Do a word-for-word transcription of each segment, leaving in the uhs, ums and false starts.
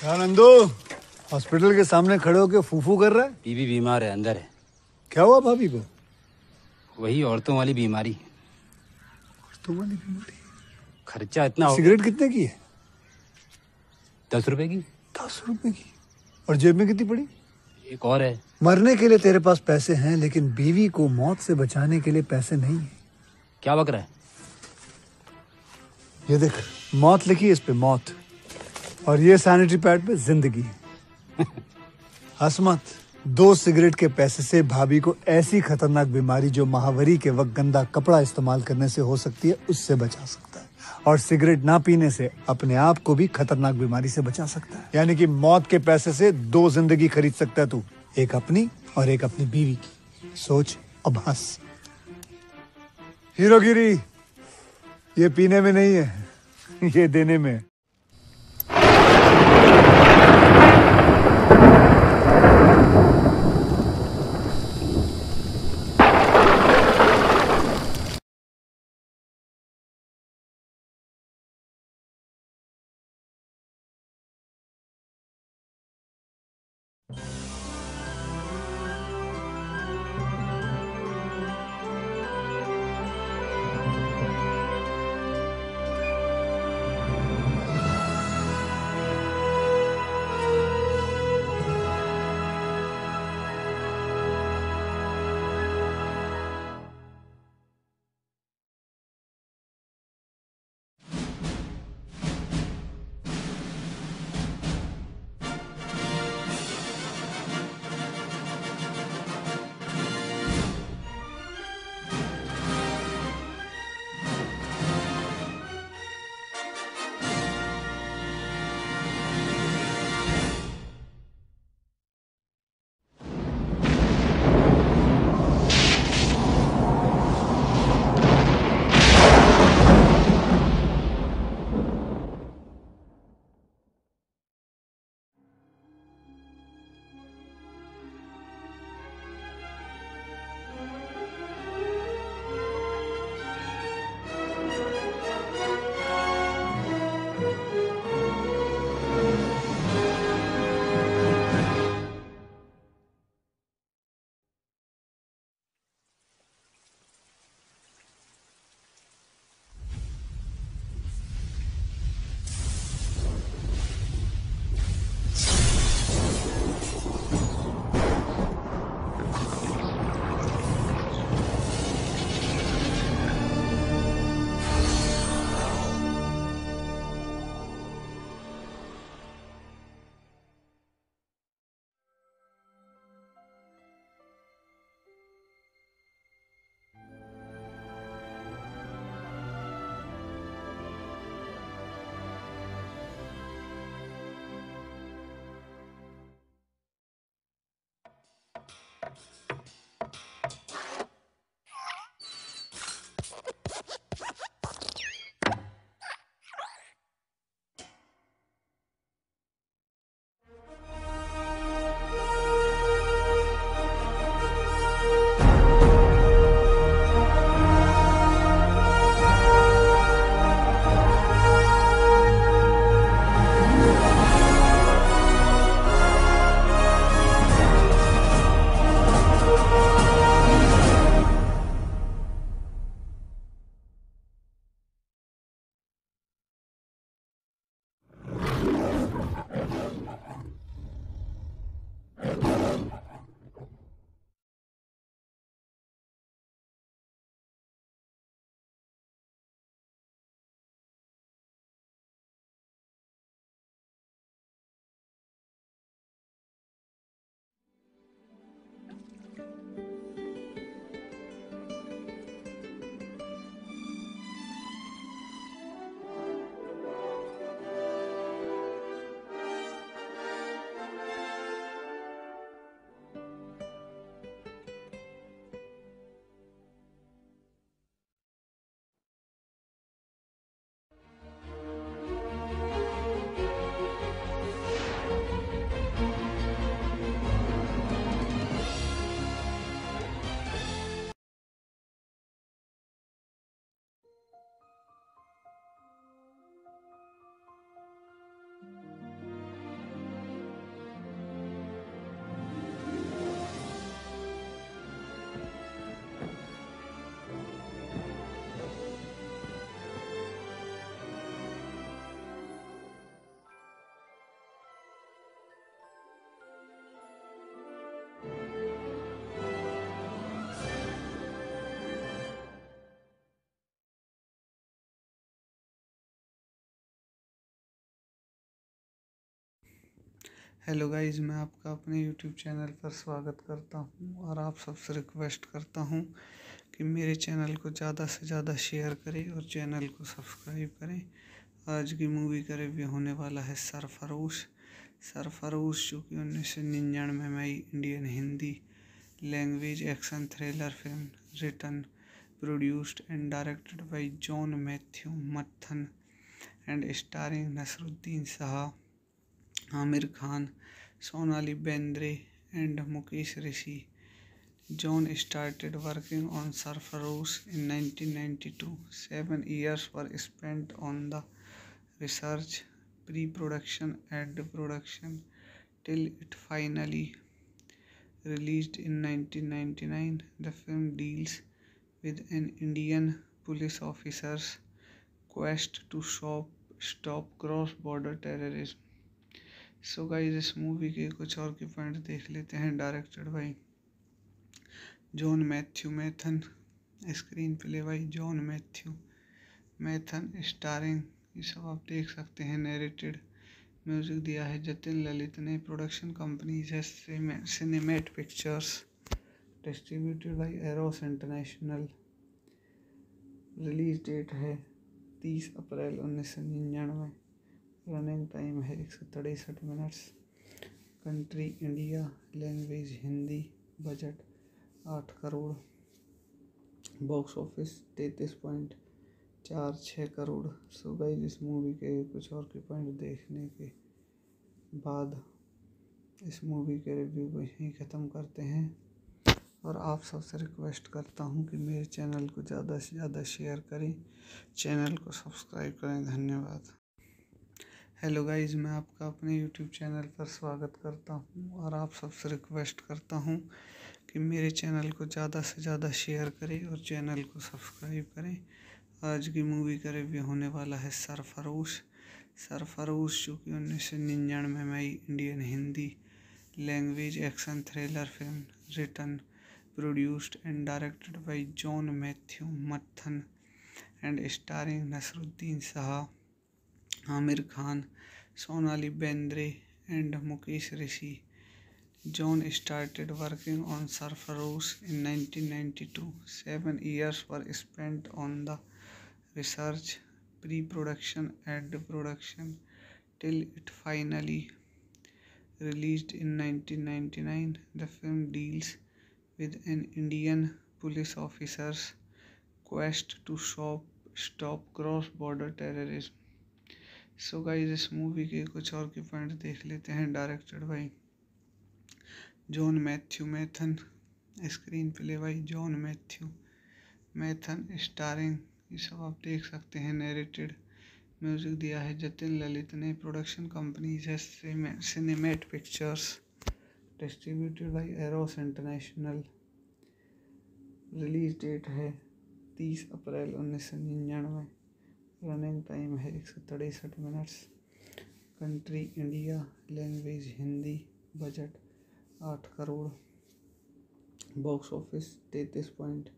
क्या नंदू हॉस्पिटल के सामने खड़े होके फूफू कर रहा है? बीबी बीमार है, अंदर है। क्या हुआ भाभी को? वही औरतों वाली बीमारी। औरतों वाली बीमारी? खर्चा इतना। सिगरेट कितने की है? दस रुपए की। दस रुपए की? और जेब में कितनी पड़ी? एक और है। मरने के लिए तेरे पास पैसे हैं, लेकिन बीवी को मौत से बचाने के लिए पैसे नहीं है। क्या बक रहा है? ये देख, मौत लिखी है इस पे, मौत, और ये सैनिटरी पैड पे जिंदगी। हंस मत। दो सिगरेट के पैसे से भाभी को ऐसी खतरनाक बीमारी जो महावरी के वक्त गंदा कपड़ा इस्तेमाल करने से हो सकती है, उससे बचा सकता है, और सिगरेट ना पीने से अपने आप को भी खतरनाक बीमारी से बचा सकता है। यानी कि मौत के पैसे से दो जिंदगी खरीद सकता है तू, एक अपनी और एक अपनी बीवी की। सोच अब हंस। हीरोगिरी ये पीने में नहीं है, ये देने में। हेलो गाइस, मैं आपका अपने यूट्यूब चैनल पर स्वागत करता हूं और आप सबसे रिक्वेस्ट करता हूं कि मेरे चैनल को ज़्यादा से ज़्यादा शेयर करें और चैनल को सब्सक्राइब करें। आज की मूवी का रिव्यू होने वाला है सरफरोश। सरफरोश जो कि उन्नीस सौ निन्यानवे में Indian Hindi language action thriller film, written, produced and directed by John Matthew मथन and starring Naseeruddin Shah, Aamir Khan, Sonali Bendre and Mukesh Rishi. John started working on Sarfarosh in nineteen ninety-two. Seven years were spent on the research, pre-production and production till it finally released in nineteen ninety-nine. The film deals with an Indian police officer's quest to stop, stop cross-border terrorism. So so guys, इस movie के कुछ और के point देख लेते हैं। Directed by John Matthew Maithon, screen play by John Matthew Maithon, starring, ये सब आप देख सकते हैं। नरेटेड म्यूजिक दिया है जतिन ललित ने। प्रोडक्शन कंपनी है cinematic pictures, distributed by arrows international. Release date है तीस अप्रैल उन्नीस सौ निन्यानवे। रनिंग टाइम है एक सौ तिरसठ minutes. Country India, language Hindi. Budget आठ करोड़। बॉक्स ऑफिस तैंतीस पॉइंट चार छः करोड़। सो गाइस, इस मूवी के कुछ और के पॉइंट देखने के बाद इस मूवी के रिव्यू को यहीं ख़त्म करते हैं और आप सबसे रिक्वेस्ट करता हूं कि मेरे चैनल को ज़्यादा से ज़्यादा शेयर करें, चैनल को सब्सक्राइब करें। धन्यवाद। हेलो गाइस, मैं आपका अपने यूट्यूब चैनल पर स्वागत करता हूं और आप सबसे रिक्वेस्ट करता हूं कि मेरे चैनल को ज़्यादा से ज़्यादा शेयर करें और चैनल को सब्सक्राइब करें। आज की मूवी का रिव्यू होने वाला है सरफरोश। सरफरोश जो कि उन्नीस सौ निन्यानवे में Indian Hindi language action thriller film, written, produced and directed by John Matthew मथन and starring Naseeruddin Shah, Aamir Khan, Sonali Bendre and Mukesh Rishi. John started working on Sarfarosh in nineteen ninety-two. Seven years were spent on the research, pre-production and production till it finally released in nineteen ninety-nine. The film deals with an Indian police officer's quest to stop, stop cross-border terrorism. So guys, इस movie के कुछ और के point देख लेते हैं। Directed by John Matthew Maithon, screen play by John Matthew Maithon, starring, ये सब आप देख सकते हैं। नरेटेड म्यूजिक दिया है जतिन ललित ने। प्रोडक्शन कंपनी है cinematic pictures, distributed by arrows international. Release date है तीस अप्रैल उन्नीस सौ निन्यानवे। रनिंग टाइम है एक सौ तिरसठ minutes. Country India, language Hindi. Budget आठ करोड़। बॉक्स ऑफिस तैंतीस पॉइंट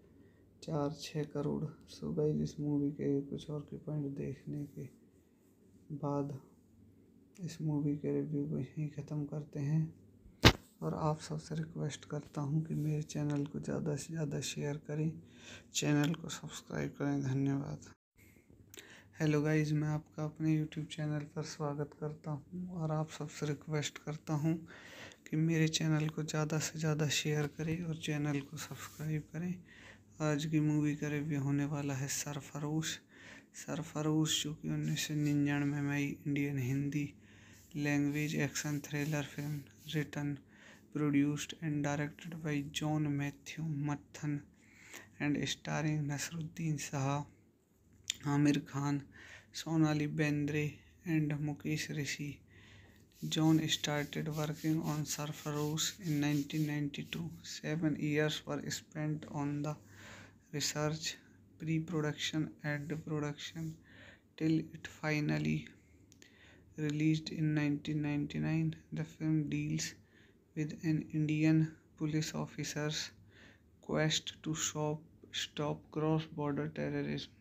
चार छः करोड़। सो गाइस, इस मूवी के कुछ और के पॉइंट देखने के बाद इस मूवी के रिव्यू को यहीं ख़त्म करते हैं और आप सबसे रिक्वेस्ट करता हूं कि मेरे चैनल को ज़्यादा से ज़्यादा शेयर करें, चैनल को सब्सक्राइब करें। धन्यवाद। हेलो गाइस, मैं आपका अपने यूट्यूब चैनल पर स्वागत करता हूं और आप सबसे रिक्वेस्ट करता हूं कि मेरे चैनल को ज़्यादा से ज़्यादा शेयर करें और चैनल को सब्सक्राइब करें। आज की मूवी का रिव्यू होने वाला है सरफरोश। सरफरोश जो कि उन्नीस सौ निन्यानवे में Indian Hindi language action thriller film, written, produced and directed by John Matthew मथन and starring Naseeruddin Shah, Aamir Khan, Sonali Bendre and Mukesh Rishi. John started working on Sarfarosh in nineteen ninety-two. Seven years were spent on the research, pre-production and production till it finally released in nineteen ninety-nine. The film deals with an Indian police officer's quest to stop, stop cross-border terrorism.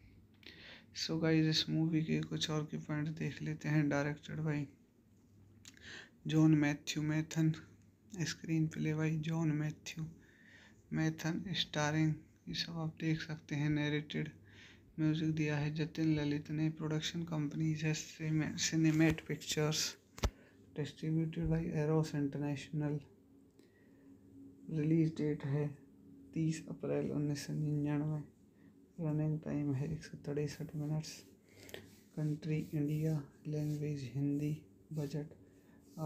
So so guys, इस movie के कुछ और के point देख लेते हैं। Directed by John Matthew Maithon. Screen play by John Matthew Maithon starring, ये सब आप देख सकते हैं। नरेटेड म्यूजिक दिया है जतिन ललित ने। प्रोडक्शन कंपनी है cinematic pictures, distributed by arrows international. Release date है तीस अप्रैल उन्नीस सौ निन्यानवे। रनिंग टाइम है एक सौ तिरसठ minutes. Country India, language Hindi. Budget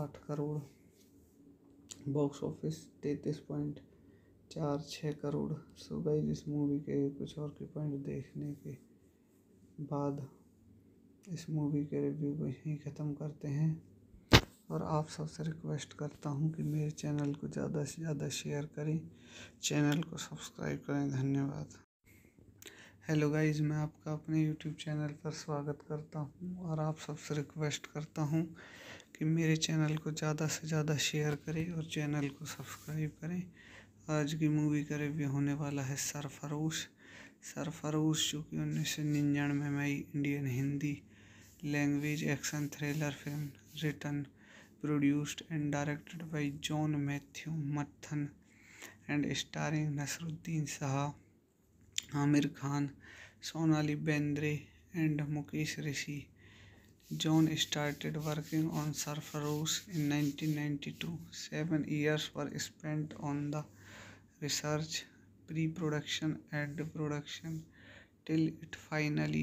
आठ करोड़। बॉक्स ऑफिस तैंतीस पॉइंट चार छः करोड़। सो गाइस, इस मूवी के कुछ और के पॉइंट देखने के बाद इस मूवी के रिव्यू को यहीं ख़त्म करते हैं। और आप सबसे रिक्वेस्ट करता हूं कि मेरे चैनल को ज़्यादा से ज़्यादा शेयर करें, चैनल को सब्सक्राइब करें। धन्यवाद। हेलो गाइस, मैं आपका अपने यूट्यूब चैनल पर स्वागत करता हूं और आप सबसे रिक्वेस्ट करता हूं कि मेरे चैनल को ज़्यादा से ज़्यादा शेयर करें और चैनल को सब्सक्राइब करें। आज की मूवी का रिव्यू होने वाला है सरफरोश। सरफरोश जो कि उन्नीस सौ निन्यानवे में Indian Hindi language action thriller film, written produced and directed by John Matthew मथन and starring Naseeruddin Shah, Aamir Khan, Sonali Bendre and Mukesh Rishi. John started working on Sarfarosh in nineteen ninety-two. Seven years were spent on the research, pre-production and production till it finally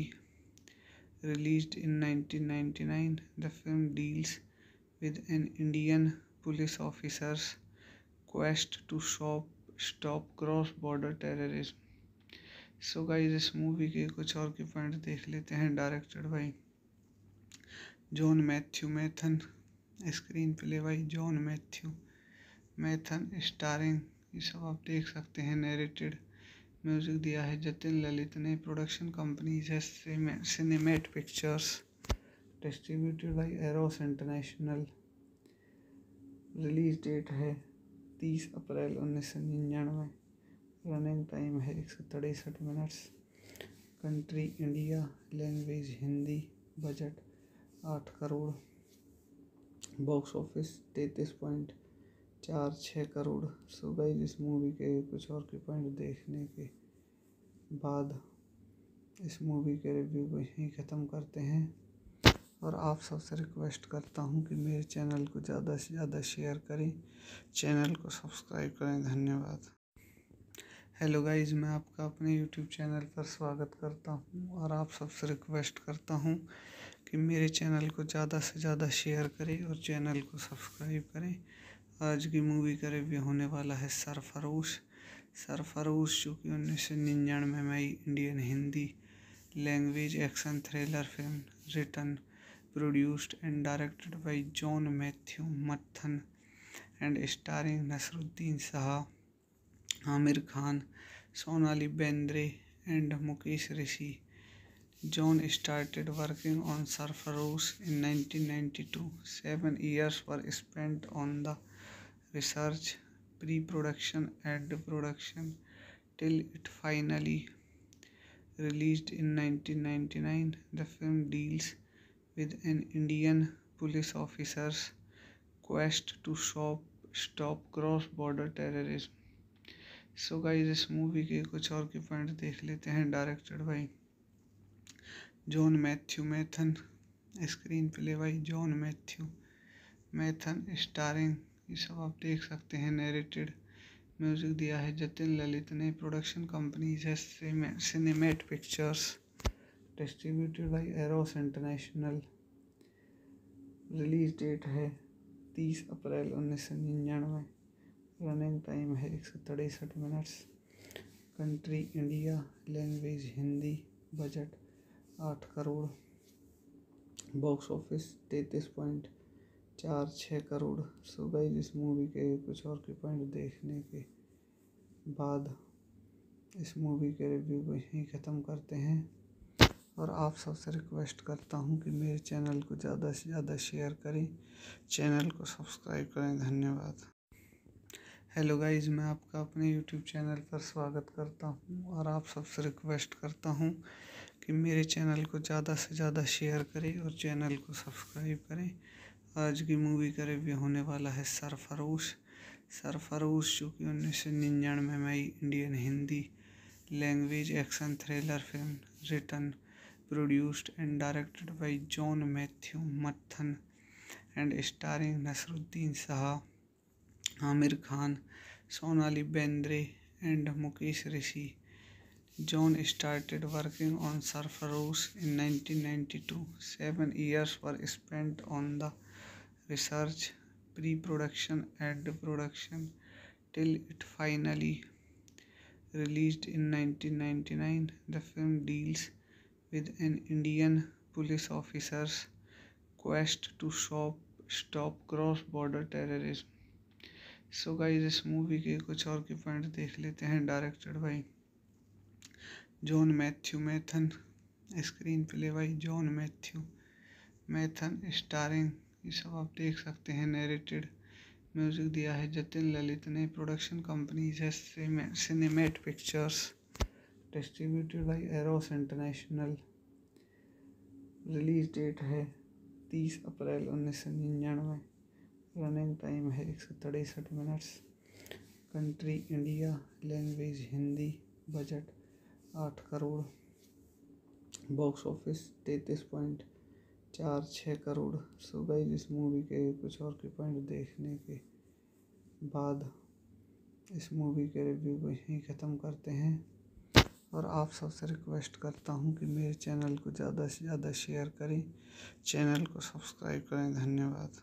released in nineteen ninety-nine. The film deals with an Indian police officer's quest to stop, stop cross-border terrorism. So guys, इस movie के कुछ और के point देख लेते हैं। Directed by John Matthew Maithon. Screen play by John Matthew Maithon starring, ये सब आप देख सकते हैं। नरेटेड म्यूजिक दिया है जतिन ललित ने। प्रोडक्शन कंपनी है cinematic pictures, distributed by arrows international. Release date है तीस अप्रैल उन्नीस सौ निन्यानवे। रनिंग टाइम है एक सौ तिरसठ minutes. Country India, language Hindi. Budget आठ करोड़। बॉक्स ऑफिस तैंतीस पॉइंट चार छः करोड़। सो गाइस, इस मूवी के कुछ और के पॉइंट देखने के बाद इस मूवी के रिव्यू को यहीं ख़त्म करते हैं। और आप सबसे रिक्वेस्ट करता हूं कि मेरे चैनल को ज़्यादा से ज़्यादा शेयर करें, चैनल को सब्सक्राइब करें। धन्यवाद। हेलो गाइस, मैं आपका अपने यूट्यूब चैनल पर स्वागत करता हूं और आप सबसे रिक्वेस्ट करता हूं कि मेरे चैनल को ज़्यादा से ज़्यादा शेयर करें और चैनल को सब्सक्राइब करें। आज की मूवी का रिव्यू होने वाला है सरफरोश। सरफरोश जो कि उन्नीस सौ निन्यानवे में Indian Hindi language action thriller film, written produced and directed by John Matthew मथन and starring Naseeruddin Shah, Aamir Khan, Sonali Bendre and Mukesh Rishi. John started working on Sarfarosh in nineteen ninety-two. Seven years were spent on the research, pre-production and production till it finally released in nineteen ninety-nine. The film deals with an Indian police officer's quest to stop, stop cross-border terrorism. So guys, इस movie के कुछ और के point देख लेते हैं। Directed by John Matthew Maithon. Screen play by John Matthew Maithon starring, ये सब आप देख सकते हैं। नरेटेड म्यूजिक दिया है जतिन ललित ने। प्रोडक्शन कंपनी है cinematic pictures, distributed by arrows international. Release date है तीस अप्रैल उन्नीस सौ निन्यानवे। रनिंग टाइम है एक सौ तिरसठ minutes. Country India, language Hindi. Budget आठ करोड़। बॉक्स ऑफिस तैंतीस पॉइंट चार छः करोड़। सो गाइस, इस मूवी के कुछ और के पॉइंट देखने के बाद इस मूवी के रिव्यू को यहीं ख़त्म करते हैं। और आप सबसे रिक्वेस्ट करता हूं कि मेरे चैनल को ज़्यादा से ज़्यादा शेयर करें, चैनल को सब्सक्राइब करें। धन्यवाद। हेलो गाइस, मैं आपका अपने यूट्यूब चैनल पर स्वागत करता हूं और आप सबसे रिक्वेस्ट करता हूं कि मेरे चैनल को ज़्यादा से ज़्यादा शेयर करें और चैनल को सब्सक्राइब करें। आज की मूवी का रिव्यू होने वाला है सरफरोश। सरफरोश जो कि उन्नीस सौ निन्यानवे में Indian Hindi language action thriller film written produced and directed by John Matthew मथन and starring Naseeruddin Shah, Aamir Khan, Sonali Bendre and Mukesh Rishi. John started working on Sarfarosh in nineteen ninety-two. Seven years were spent on the research, pre-production and production till it finally released in nineteen ninety-nine. The film deals with an Indian police officer's quest to stop, stop cross-border terrorism. So guys, इस movie के कुछ और के point देख लेते हैं। Directed by John Matthew Maithon, screen play by John Matthew Maithon, starring, ये सब आप देख सकते हैं। नरेटेड म्यूजिक दिया है जतिन ललित ने। प्रोडक्शन कंपनी है cinematic pictures, distributed by arrows international. Release date है तीस अप्रैल उन्नीस सौ निन्यानवे। रनिंग टाइम है एक सौ तिरसठ minutes. Country India, language Hindi. Budget आठ करोड़। बॉक्स ऑफिस तैंतीस पॉइंट चार छः करोड़। सो गाइस, इस मूवी के कुछ और के पॉइंट देखने के बाद इस मूवी के रिव्यू को यहीं ख़त्म करते हैं। और आप सबसे रिक्वेस्ट करता हूं कि मेरे चैनल को ज़्यादा से ज़्यादा शेयर करें, चैनल को सब्सक्राइब करें। धन्यवाद।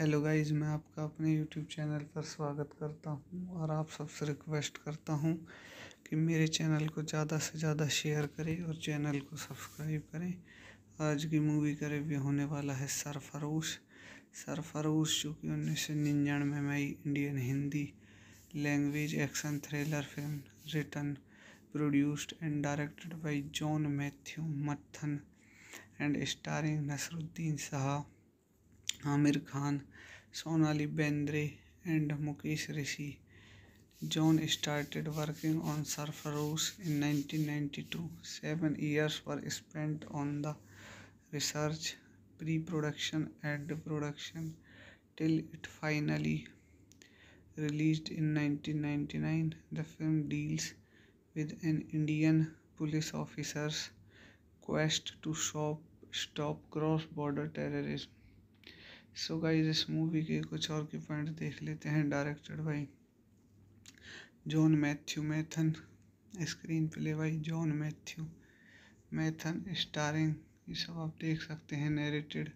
हेलो गाइस, मैं आपका अपने यूट्यूब चैनल पर स्वागत करता हूं और आप सबसे रिक्वेस्ट करता हूं कि मेरे चैनल को ज़्यादा से ज़्यादा शेयर करें और चैनल को सब्सक्राइब करें। आज की मूवी का रिव्यू होने वाला है सरफरोश। सरफरोश जो कि उन्नीस सौ निन्यानवे में Indian Hindi language action thriller film written produced and directed by John Matthew मथन and starring Naseeruddin Shah, Aamir Khan, Sonali Bendre and Mukesh Rishi. John started working on Sarfarosh in nineteen ninety-two. Seven years were spent on the research, pre-production and production till it finally released in nineteen ninety-nine. The film deals with an Indian police officer's quest to stop, stop cross-border terrorism. So guys, इस movie के कुछ और के point देख लेते हैं। Directed by John Matthew Maithon, screen play by John Matthew Maithon, starring, ये सब आप देख सकते हैं। नरेटेड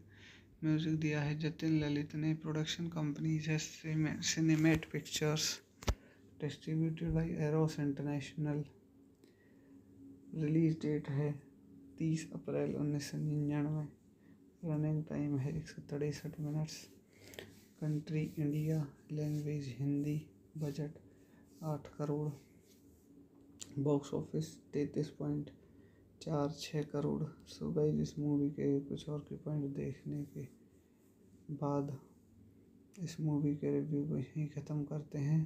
म्यूजिक दिया है जतिन ललित ने। प्रोडक्शन कंपनी है cinematic pictures, distributed by arrows international. Release date है तीस अप्रैल उन्नीस सौ निन्यानवे। रनिंग टाइम है एक सौ तिरसठ minutes. Country India, language Hindi. Budget आठ करोड़। बॉक्स ऑफिस तैंतीस पॉइंट चार छः करोड़। सो गाइस, इस मूवी के कुछ और के पॉइंट देखने के बाद इस मूवी के रिव्यू को यहीं ख़त्म करते हैं।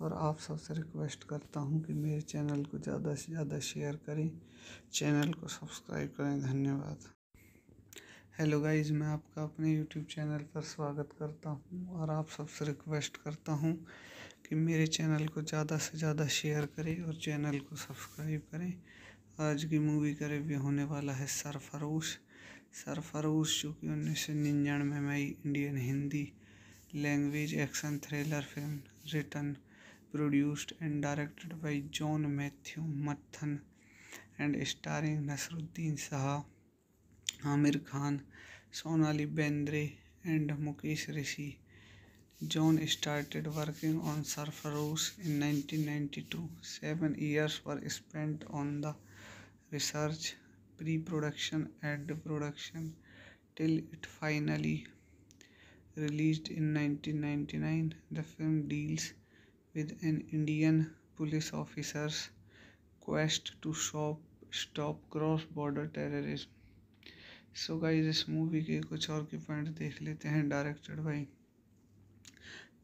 और आप सबसे रिक्वेस्ट करता हूं कि मेरे चैनल को ज़्यादा से ज़्यादा शेयर करें, चैनल को सब्सक्राइब करें। धन्यवाद। हेलो गाइस, मैं आपका अपने यूट्यूब चैनल पर स्वागत करता हूं और आप सबसे रिक्वेस्ट करता हूं कि मेरे चैनल को ज़्यादा से ज़्यादा शेयर करें और चैनल को सब्सक्राइब करें। आज की मूवी का रिव्यू होने वाला है सरफरोश। सरफरोश जो कि उन्नीस सौ निन्यानवे में Indian Hindi language action thriller film written produced and directed by John Matthew मथन and starring Naseeruddin Shah, Aamir Khan, Sonali Bendre and Mukesh Rishi. John started working on Sarfarosh in nineteen ninety-two. Seven years were spent on the research, pre-production and production till it finally released in nineteen ninety-nine. The film deals with an Indian police officer's quest to stop, stop cross-border terrorism. So guys, इस movie के कुछ और के point देख लेते हैं। Directed by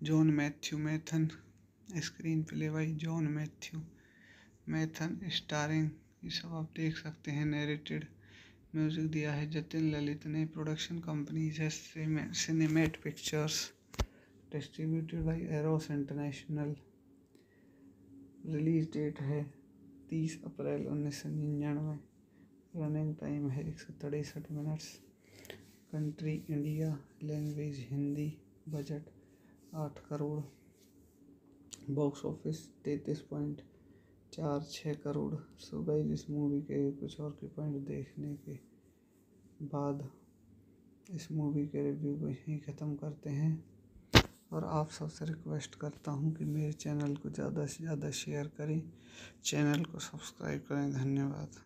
John Matthew Maithon, screen play by John Matthew Maithon, starring, ये सब आप देख सकते हैं। नरेटेड म्यूजिक दिया है जतिन ललित ने। प्रोडक्शन कंपनीज है cinematic pictures, distributed by arrows international. Release date है तीस अप्रैल उन्नीस सौ निन्यानवे। रनिंग टाइम है एक सौ तिरसठ minutes. Country India, language Hindi. Budget आठ करोड़। बॉक्स ऑफिस तैंतीस पॉइंट चार छः करोड़। सो गाइस, इस मूवी के कुछ और के पॉइंट देखने के बाद इस मूवी के रिव्यू को यहीं ख़त्म करते हैं और आप सबसे रिक्वेस्ट करता हूं कि मेरे चैनल को ज़्यादा से ज़्यादा शेयर करें, चैनल को सब्सक्राइब करें। धन्यवाद।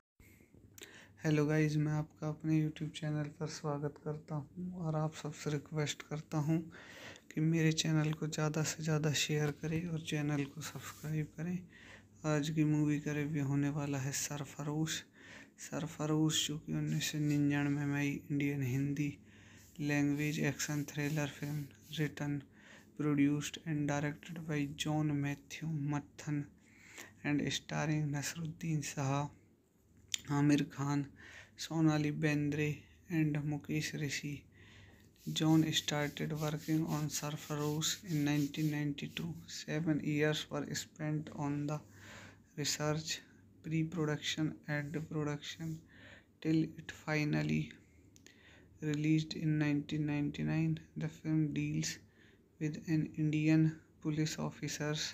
हेलो गाइस, मैं आपका अपने यूट्यूब चैनल पर स्वागत करता हूं और आप सबसे रिक्वेस्ट करता हूं कि मेरे चैनल को ज़्यादा से ज़्यादा शेयर करें और चैनल को सब्सक्राइब करें। आज की मूवी का रिव्यू होने वाला है सरफरोश। सरफरोश जो कि उन्नीस सौ निन्यानवे में Indian Hindi language action thriller film, written, produced and directed by John Matthew मथन and starring Naseeruddin Shah, Aamir Khan, Sonali Bendre and Mukesh Rishi. John started working on Sarfarosh in nineteen ninety-two. Seven years were spent on the research, pre-production and production till it finally released in nineteen ninety-nine. The film deals with an Indian police officer's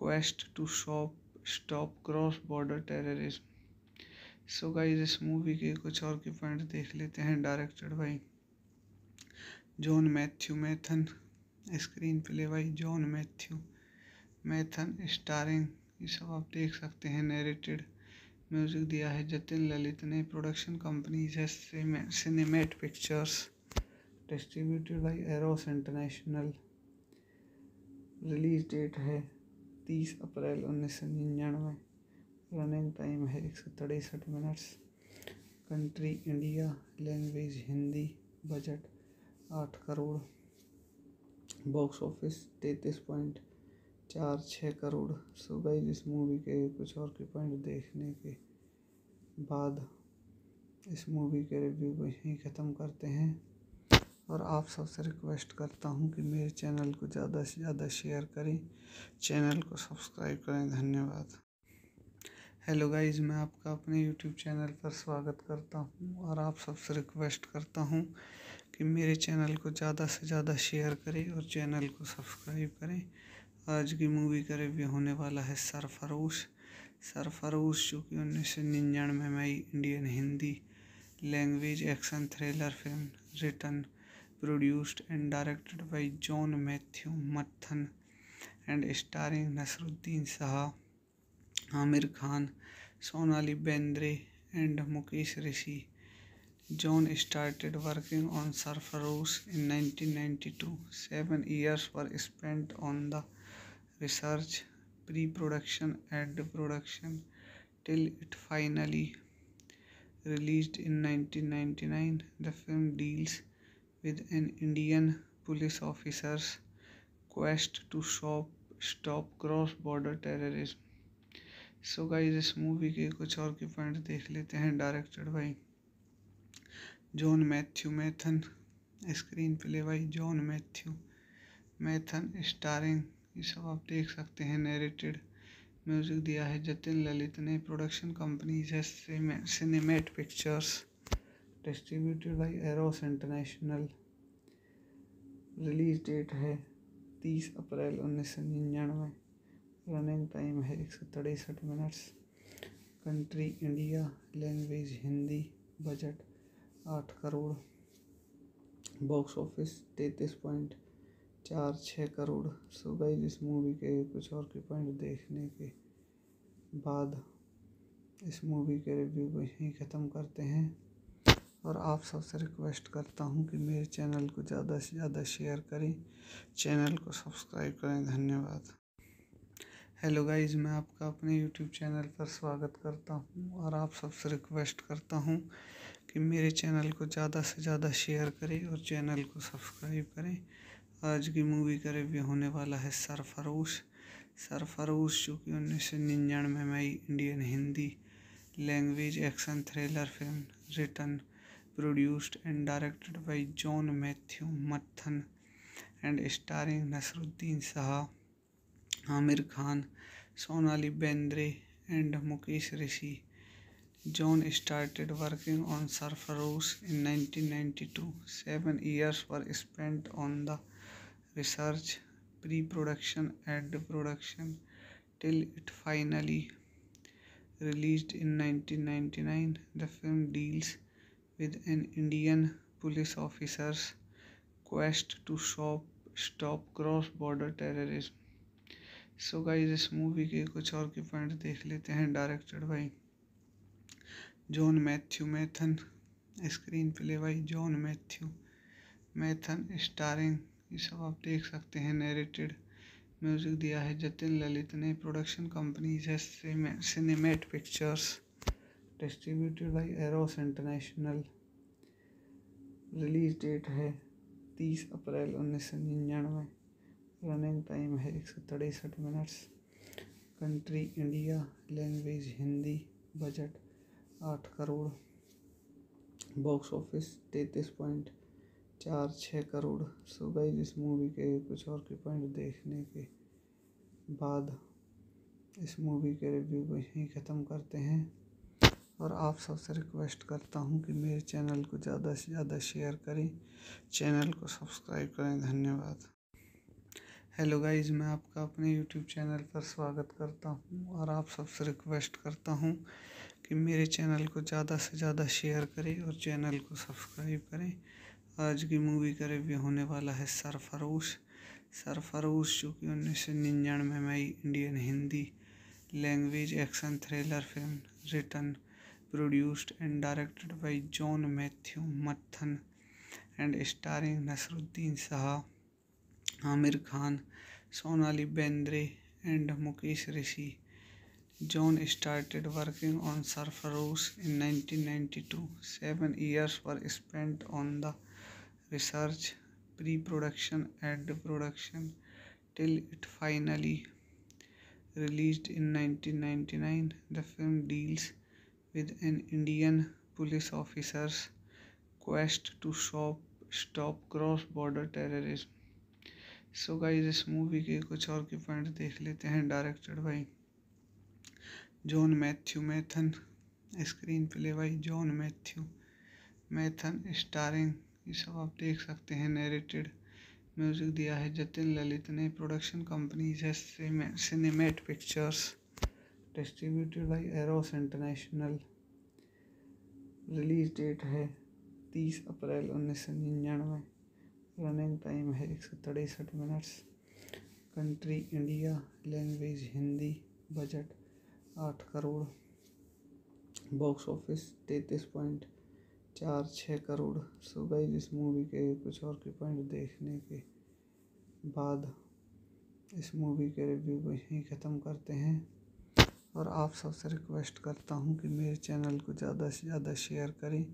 quest to stop, stop cross-border terrorism. So guys, इस movie के कुछ और के point देख लेते हैं। Directed by John Matthew Maithon, screen play by John Matthew Maithon, starring, ये सब आप देख सकते हैं। नैरेटेड, म्यूजिक दिया है जतिन ललित ने। प्रोडक्शन कंपनीज है cinematic pictures, distributed by arrows international. Release date है तीस अप्रैल उन्नीस सौ निन्यानवे। रनिंग टाइम है एक सौ तिरसठ minutes. Country India, language Hindi. Budget आठ करोड़। बॉक्स ऑफिस तैंतीस पॉइंट चार छः करोड़। सो गाइस, इस मूवी के कुछ और के पॉइंट देखने के बाद इस मूवी के रिव्यू को यहीं ख़त्म करते हैं और आप सबसे रिक्वेस्ट करता हूं कि मेरे चैनल को ज़्यादा से ज़्यादा शेयर करें, चैनल को सब्सक्राइब करें। धन्यवाद। हेलो गाइस, मैं आपका अपने यूट्यूब चैनल पर स्वागत करता हूं और आप सबसे रिक्वेस्ट करता हूं कि मेरे चैनल को ज़्यादा से ज़्यादा शेयर करें और चैनल को सब्सक्राइब करें। आज की मूवी का रिव्यू होने वाला है सरफरोश। सरफरोश जो कि उन्नीस सौ निन्यानवे में Indian Hindi language action thriller film, written, produced and directed by John Matthew मथन and starring Naseeruddin Shah, Aamir Khan, Sonali Bendre and Mukesh Rishi. John started working on Sarfarosh in nineteen ninety-two. Seven years were spent on the research, pre-production and production till it finally released in nineteen ninety-nine. The film deals with an Indian police officer's quest to stop, stop cross-border terrorism. So guys, इस movie के कुछ और के point देख लेते हैं। Directed by John Matthew Maithon, screen play by John Matthew Maithon, starring, ये सब आप देख सकते हैं। नैरेटेड, म्यूजिक दिया है जतिन ललित ने। प्रोडक्शन कंपनीज है cinematic pictures, distributed by arrows international. Release date है तीस अप्रैल उन्नीस सौ निन्यानवे। रनिंग टाइम है एक सौ तिरसठ minutes. Country India, language Hindi. Budget आठ करोड़। बॉक्स ऑफिस तैंतीस पॉइंट चार छः करोड़। सो गाइस, इस मूवी के कुछ और के पॉइंट देखने के बाद इस मूवी के रिव्यू को यहीं ख़त्म करते हैं और आप सबसे रिक्वेस्ट करता हूं कि मेरे चैनल को ज़्यादा से ज़्यादा शेयर करें, चैनल को सब्सक्राइब करें। धन्यवाद। हेलो गाइस, मैं आपका अपने यूट्यूब चैनल पर स्वागत करता हूं और आप सबसे रिक्वेस्ट करता हूं कि मेरे चैनल को ज़्यादा से ज़्यादा शेयर करें और चैनल को सब्सक्राइब करें। आज की मूवी का रिव्यू होने वाला है सरफरोश। सरफरोश जो कि उन्नीस सौ निन्यानवे में Indian Hindi language action thriller film, written, produced and directed by John Matthew Mathan and starring Naseeruddin Shah, Aamir Khan, Sonali Bendre and Mukesh Rishi. John started working on Sarfarosh in nineteen ninety-two. Seven years were spent on the research, pre-production and production till it finally released in nineteen ninety-nine. The film deals with an Indian police officer's quest to stop, stop cross-border terrorism. So guys, इस movie के कुछ और के point देख लेते हैं। Directed by John Matthew Maithon, screen play by John Matthew Maithon, starring, ये सब आप देख सकते हैं। नरेटेड म्यूजिक दिया है जतिन ललित ने। प्रोडक्शन कंपनीज है cinematic pictures, distributed by arrows international. Release date है तीस अप्रैल उन्नीस सौ निन्यानवे। रनिंग टाइम है एक सौ तिरसठ minutes. Country India, language Hindi. Budget आठ करोड़। बॉक्स ऑफिस तैंतीस पॉइंट चार छः करोड़। सो गाइस, इस मूवी के कुछ और के पॉइंट देखने के बाद इस मूवी के रिव्यू को यहीं ख़त्म करते हैं। और आप सबसे रिक्वेस्ट करता हूं कि मेरे चैनल को ज़्यादा से ज़्यादा शेयर करें, चैनल को सब्सक्राइब करें। धन्यवाद। हेलो गाइस, मैं आपका अपने यूट्यूब चैनल पर स्वागत करता हूं और आप सबसे रिक्वेस्ट करता हूं कि मेरे चैनल को ज़्यादा से ज़्यादा शेयर करें और चैनल को सब्सक्राइब करें। आज की मूवी का रिव्यू होने वाला है सरफरोश। सरफरोश जो कि उन्नीस सौ निन्यानवे में आई Indian Hindi language action thriller film, written, produced and directed by John Matthew मथन and starring Naseeruddin Shah, Aamir Khan, Sonali Bendre and Mukesh Rishi. John started working on Sarfarosh in nineteen ninety-two. Seven years were spent on the research, pre-production and production till it finally released in nineteen ninety-nine. The film deals with an Indian police officer's quest to stop, stop cross-border terrorism. So guys, इस movie के कुछ और के point देख लेते हैं। Directed by John Matthew Maithon, screen play by John Matthew Maithon, starring, ये सब आप देख सकते हैं। नरेटेड म्यूजिक दिया है जतिन ललित ने। प्रोडक्शन कंपनीज है cinematic pictures, distributed by arrows international. Release date है तीस अप्रैल उन्नीस सौ निन्यानवे। रनिंग टाइम है एक सौ तिरसठ minutes. Country India, language Hindi. Budget आठ करोड़। बॉक्स ऑफिस तैंतीस पॉइंट चार छः करोड़। सो गाइस, इस मूवी के कुछ और के पॉइंट देखने के बाद इस मूवी के रिव्यू को यहीं ख़त्म करते हैं। और आप सबसे रिक्वेस्ट करता हूं कि मेरे चैनल को ज़्यादा से ज़्यादा शेयर करें,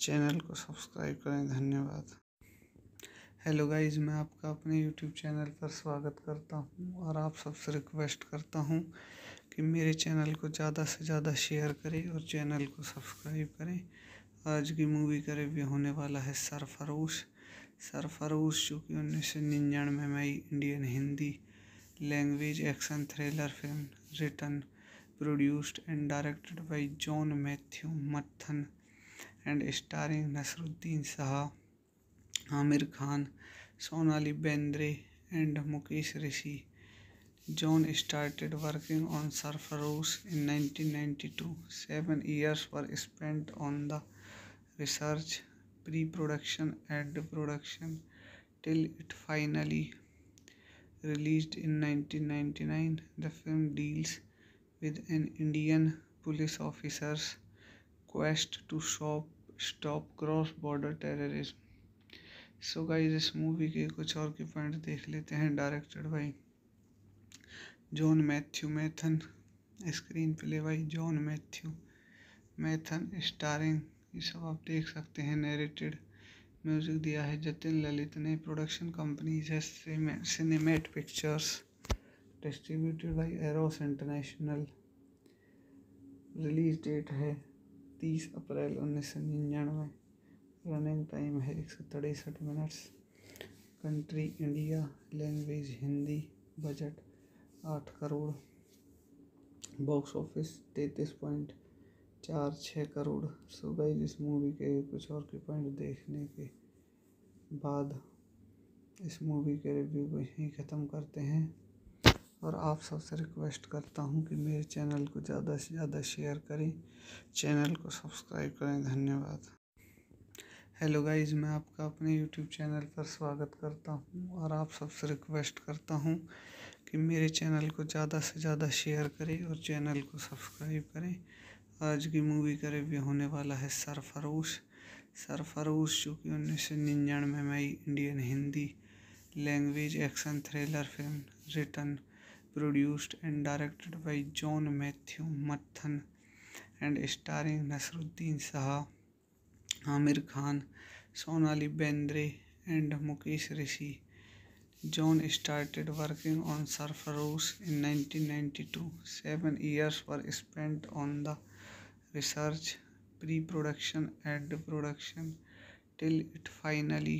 चैनल को सब्सक्राइब करें। धन्यवाद। हेलो गाइस, मैं आपका अपने यूट्यूब चैनल पर स्वागत करता हूं और आप सबसे रिक्वेस्ट करता हूं कि मेरे चैनल को ज़्यादा से ज़्यादा शेयर करें और चैनल को सब्सक्राइब करें। आज की मूवी का रिव्यू होने वाला है सरफरोश। सरफरोश जो कि उन्नीस सौ निन्यानवे में आई Indian Hindi language action thriller film, written, produced and directed by John Matthew मथन and starring Naseeruddin Shah, Aamir Khan, Sonali Bendre and Mukesh Rishi. John started working on Sarfarosh in nineteen ninety-two. Seven years were spent on the research, pre-production and production till it finally released in nineteen ninety-nine. The film deals with an Indian police officer's quest to stop, stop cross-border terrorism. So guys, इस movie के कुछ और के point देख लेते हैं। Directed by John Matthew Maithon, screen play by John Matthew Maithon, starring, ये सब आप देख सकते हैं। नरेटेड म्यूजिक दिया है जतिन ललित ने। प्रोडक्शन कंपनीज है cinematic pictures, distributed by arrows international. Release date है तीस अप्रैल उन्नीस सौ निन्यानवे। रनिंग टाइम है एक सौ तिरसठ minutes. Country India, language Hindi. Budget आठ करोड़। बॉक्स ऑफिस तैंतीस पॉइंट चार छः करोड़। सो गाइस इस मूवी के कुछ और के पॉइंट देखने के बाद इस मूवी के रिव्यू को यहीं ख़त्म करते हैं और आप सबसे रिक्वेस्ट करता हूं कि मेरे चैनल को ज़्यादा से ज़्यादा शेयर करें, चैनल को सब्सक्राइब करें। धन्यवाद। हेलो गाइस, मैं आपका अपने यूट्यूब चैनल पर स्वागत करता हूं और आप सबसे रिक्वेस्ट करता हूं कि मेरे चैनल को ज़्यादा से ज़्यादा शेयर करें और चैनल को सब्सक्राइब करें। आज की मूवी का रिव्यू होने वाला है सरफरोश। सरफरोश जो कि उन्नीस सौ निन्यानवे में Indian Hindi language action thriller film, written, produced and directed by John Matthew मथन and starring Naseeruddin Shah, Aamir Khan, Sonali Bendre and Mukesh Rishi. John started working on Sarfarosh in nineteen ninety-two. Seven years were spent on the research, pre-production and production till it finally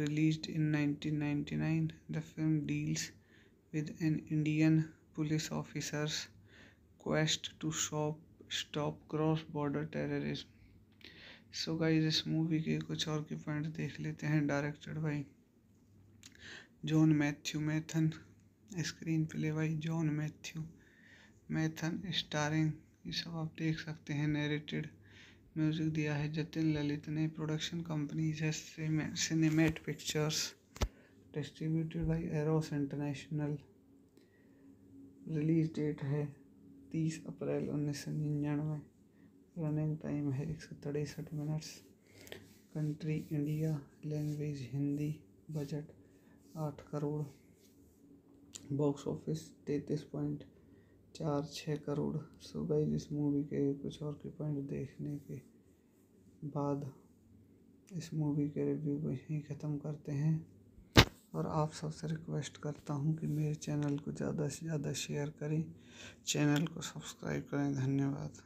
released in nineteen ninety-nine. The film deals with an Indian police officer's quest to stop, stop cross-border terrorism. So guys, इस movie के कुछ और के point देख लेते हैं। Directed by John Matthew Maithon, screen play by John Matthew Maithon, starring, ये सब आप देख सकते हैं। नरेटेड म्यूजिक दिया है जतिन ललित ने। प्रोडक्शन कंपनीज है cinematic pictures, distributed by arrows international. Release date है तीस अप्रैल उन्नीस सौ निन्यानवे। रनिंग टाइम है एक सौ तिरसठ minutes. Country India, language Hindi. Budget आठ करोड़। बॉक्स ऑफिस तैंतीस पॉइंट चार छः करोड़। सो गाइस इस मूवी के कुछ और के पॉइंट देखने के बाद इस मूवी के रिव्यू को यहीं ख़त्म करते हैं और आप सबसे रिक्वेस्ट करता हूं कि मेरे चैनल को ज़्यादा से ज़्यादा शेयर करें, चैनल को सब्सक्राइब करें। धन्यवाद।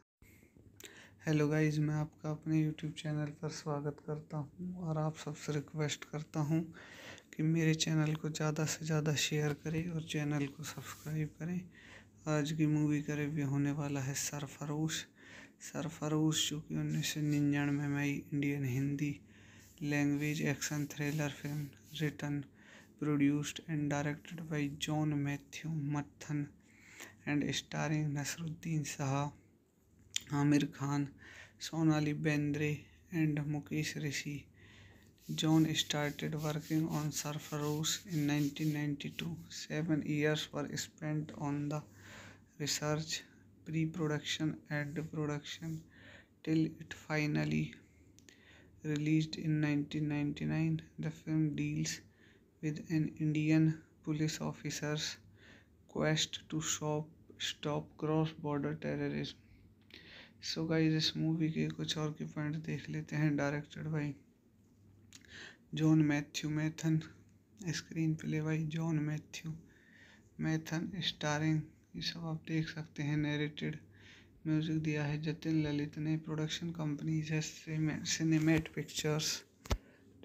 हेलो गाइस, मैं आपका अपने यूट्यूब चैनल पर स्वागत करता हूं और आप सबसे रिक्वेस्ट करता हूं कि मेरे चैनल को ज़्यादा से ज़्यादा शेयर करें और चैनल को सब्सक्राइब करें। आज की मूवी का रिव्यू होने वाला है सरफरोश। सरफरोश जो कि उन्नीस सौ निन्यानवे में Indian Hindi language action thriller film, written, produced and directed by John Matthew मथन and starring Naseeruddin Shah, Aamir Khan, Sonali Bendre and Mukesh Rishi. John started working on Sarfarosh in nineteen ninety-two. Seven years were spent on the research, pre-production and production till it finally released in nineteen ninety-nine. The film deals with an Indian police officer's quest to stop, stop cross-border terrorism. So guys, इस movie के कुछ और के point देख लेते हैं। Directed by John Matthew Maithon, screen play by John Matthew Maithon, starring, ये सब आप देख सकते हैं। नरेटेड म्यूजिक दिया है जतिन ललित ने। प्रोडक्शन कंपनीज है cinematic pictures,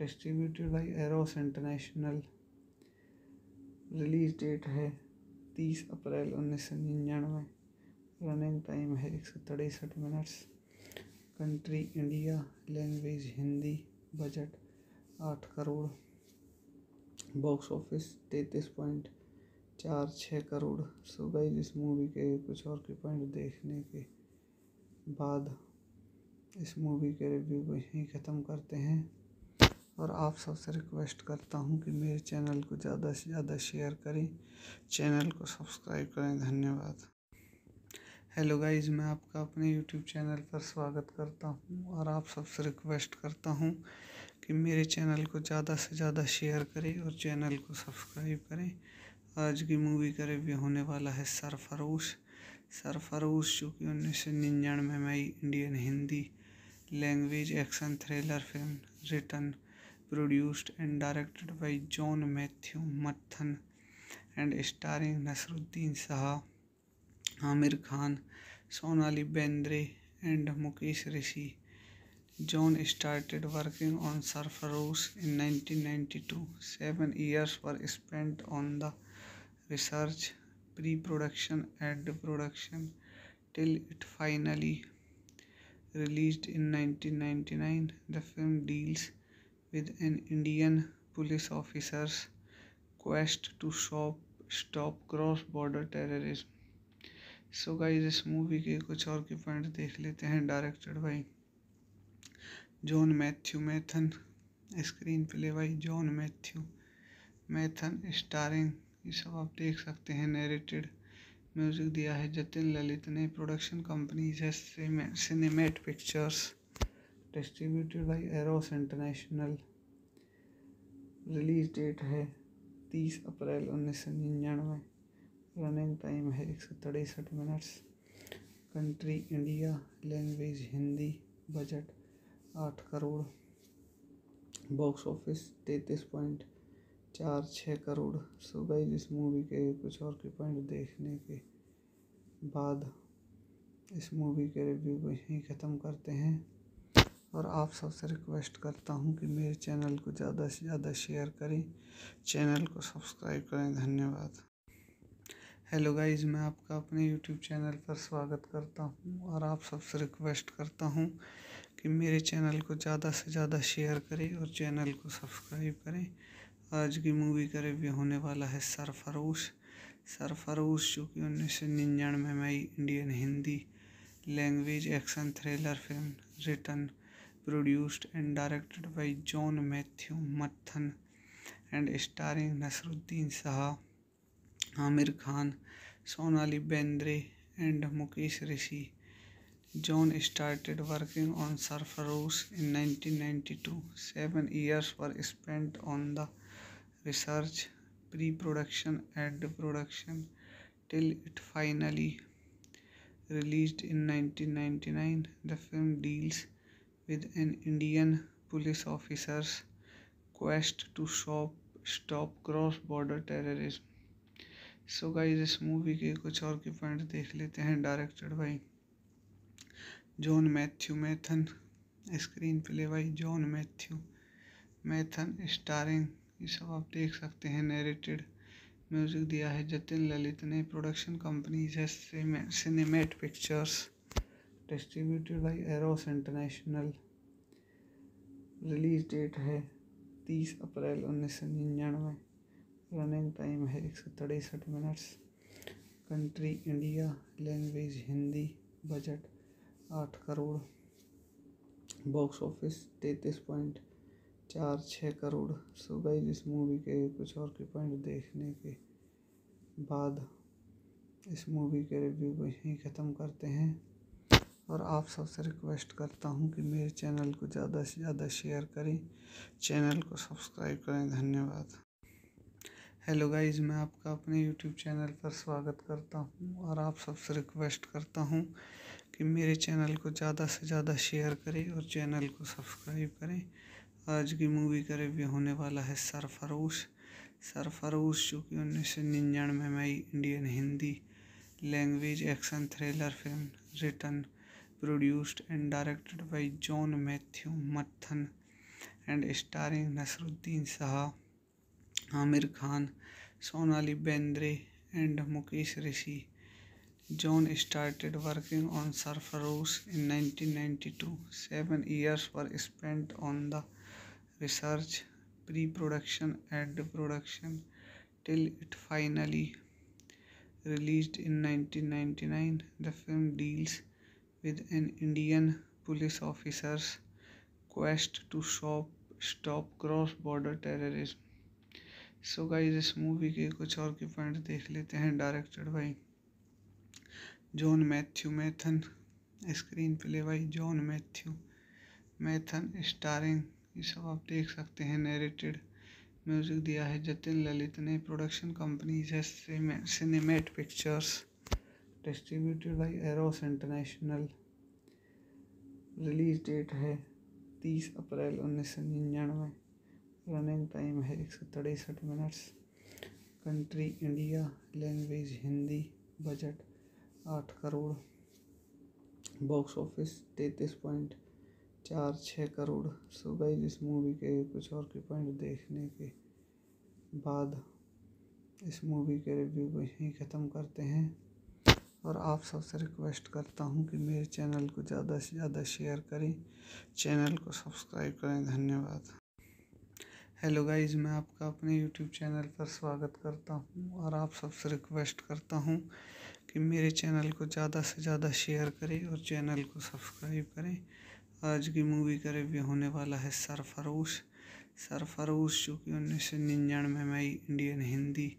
distributed by arrows international. Release date है तीस अप्रैल उन्नीस सौ निन्यानवे। रनिंग टाइम है एक सौ तिरसठ minutes. Country India, language Hindi. Budget आठ करोड़। बॉक्स ऑफिस तैंतीस पॉइंट चार छः करोड़। सो गाइस इस मूवी के कुछ और के पॉइंट देखने के बाद इस मूवी के रिव्यू को यहीं ख़त्म करते हैं और आप सबसे रिक्वेस्ट करता हूं कि मेरे चैनल को ज़्यादा से ज़्यादा शेयर करें, चैनल को सब्सक्राइब करें। धन्यवाद। हेलो गाइस, मैं आपका अपने यूट्यूब चैनल पर स्वागत करता हूं और आप सबसे रिक्वेस्ट करता हूं कि मेरे चैनल को ज़्यादा से ज़्यादा शेयर करें और चैनल को सब्सक्राइब करें। आज की मूवी का रिव्यू होने वाला है सरफरोश। सरफरोश जो कि उन्नीस सौ निन्यानवे में Indian Hindi language action thriller film, written, produced and directed by John Matthew मथन and starring Naseeruddin Shah, Aamir Khan, Sonali Bendre and Mukesh Rishi. John started working on Sarfarosh in nineteen ninety-two. Seven years were spent on the research, pre-production and production till it finally released in nineteen ninety-nine. The film deals with an Indian police officer's quest to stop, stop cross-border terrorism. So guys, इस movie के कुछ और के point देख लेते हैं। Directed by John Matthew Maithon, screen play by John Matthew Maithon, starring, ये सब आप देख सकते हैं। नरेटेड म्यूजिक दिया है जतिन ललित ने। प्रोडक्शन कंपनी है cinematic pictures, distributed by arrows international. Release date है तीस अप्रैल उन्नीस सौ निन्यानवे। रनिंग टाइम है एक सौ तिरसठ minutes. Country India, language Hindi. Budget आठ करोड़। बॉक्स ऑफिस तैंतीस पॉइंट चार छः करोड़। सो गाइस, इस मूवी के कुछ और के पॉइंट देखने के बाद इस मूवी के रिव्यू को यहीं ख़त्म करते हैं। और आप सबसे रिक्वेस्ट करता हूं कि मेरे चैनल को ज़्यादा से ज़्यादा शेयर करें, चैनल को सब्सक्राइब करें। धन्यवाद। हेलो गाइस, मैं आपका अपने यूट्यूब चैनल पर स्वागत करता हूं और आप सबसे रिक्वेस्ट करता हूं कि मेरे चैनल को ज़्यादा से ज़्यादा शेयर करें और चैनल को सब्सक्राइब करें। आज की मूवी का रिव्यू होने वाला है सरफरोश। सरफरोश जो कि उन्नीस सौ निन्यानवे में Indian Hindi language action thriller film, written, produced and directed by John Matthew मथन and starring Naseeruddin Shah, Aamir Khan, Sonali Bendre and Mukesh Rishi. John started working on Sarfarosh in nineteen ninety-two. Seven years were spent on the research, pre-production and production till it finally released in nineteen ninety-nine. The film deals with an Indian police officer's quest to stop, stop cross-border terrorism. So guys, इस movie के कुछ और के point देख लेते हैं। Directed by John Matthew Maithon, screen play by John Matthew Maithon, starring, ये सब आप देख सकते हैं। नरेटेड म्यूजिक दिया है जतिन ललित ने। प्रोडक्शन कंपनी है cinematic pictures, distributed by arrows international. Release date है तीस अप्रैल उन्नीस सौ निन्यानवे। रनिंग टाइम है एक सौ तिरसठ minutes. Country India, language Hindi. Budget आठ करोड़। बॉक्स ऑफिस तैंतीस पॉइंट चार छः करोड़। सो गाइस, इस मूवी के कुछ और के पॉइंट देखने के बाद इस मूवी के रिव्यू को यहीं ख़त्म करते हैं। और आप सबसे रिक्वेस्ट करता हूं कि मेरे चैनल को ज़्यादा से ज़्यादा शेयर करें, चैनल को सब्सक्राइब करें। धन्यवाद। हेलो गाइस, मैं आपका अपने यूट्यूब चैनल पर स्वागत करता हूं और आप सबसे रिक्वेस्ट करता हूं कि मेरे चैनल को ज़्यादा से ज़्यादा शेयर करें और चैनल को सब्सक्राइब करें। आज की मूवी का रिव्यू होने वाला है सरफरोश। सरफरोश जो कि उन्नीस सौ निन्यानवे में Indian Hindi language action thriller film, written, produced and directed by John Matthew मथन and starring Naseeruddin Shah, Aamir Khan, Sonali Bendre and Mukesh Rishi. John started working on Sarfarosh in nineteen ninety-two. Seven years were spent on the research, pre-production and production till it finally released in nineteen ninety-nine. The film deals with an Indian police officer's quest to stop, stop cross-border terrorism. So guys, इस movie के कुछ और के point देख लेते हैं। Directed by John Matthew Maithon, screen play by John Matthew Maithon, starring, ये सब आप देख सकते हैं। नरेटेड म्यूजिक दिया है जतिन ललित ने। प्रोडक्शन कंपनी है cinematic pictures, distributed by arrows international. Release date है तीस अप्रैल उन्नीस सौ निन्यानवे। रनिंग टाइम है एक सौ तिरसठ minutes. Country India, language Hindi. Budget आठ करोड़। बॉक्स ऑफिस तैंतीस पॉइंट चार छः करोड़। सो गाइस इस मूवी के कुछ और के पॉइंट देखने के बाद इस मूवी के रिव्यू को यहीं ख़त्म करते हैं और आप सबसे रिक्वेस्ट करता हूं कि मेरे चैनल को ज़्यादा से ज़्यादा शेयर करें, चैनल को सब्सक्राइब करें। धन्यवाद। हेलो गाइस, मैं आपका अपने यूट्यूब चैनल पर स्वागत करता हूं और आप सबसे रिक्वेस्ट करता हूं कि मेरे चैनल को ज़्यादा से ज़्यादा शेयर करें और चैनल को सब्सक्राइब करें। आज की मूवी का रिव्यू होने वाला है सरफरोश। सरफरोश जो कि उन्नीस सौ निन्यानवे में Indian Hindi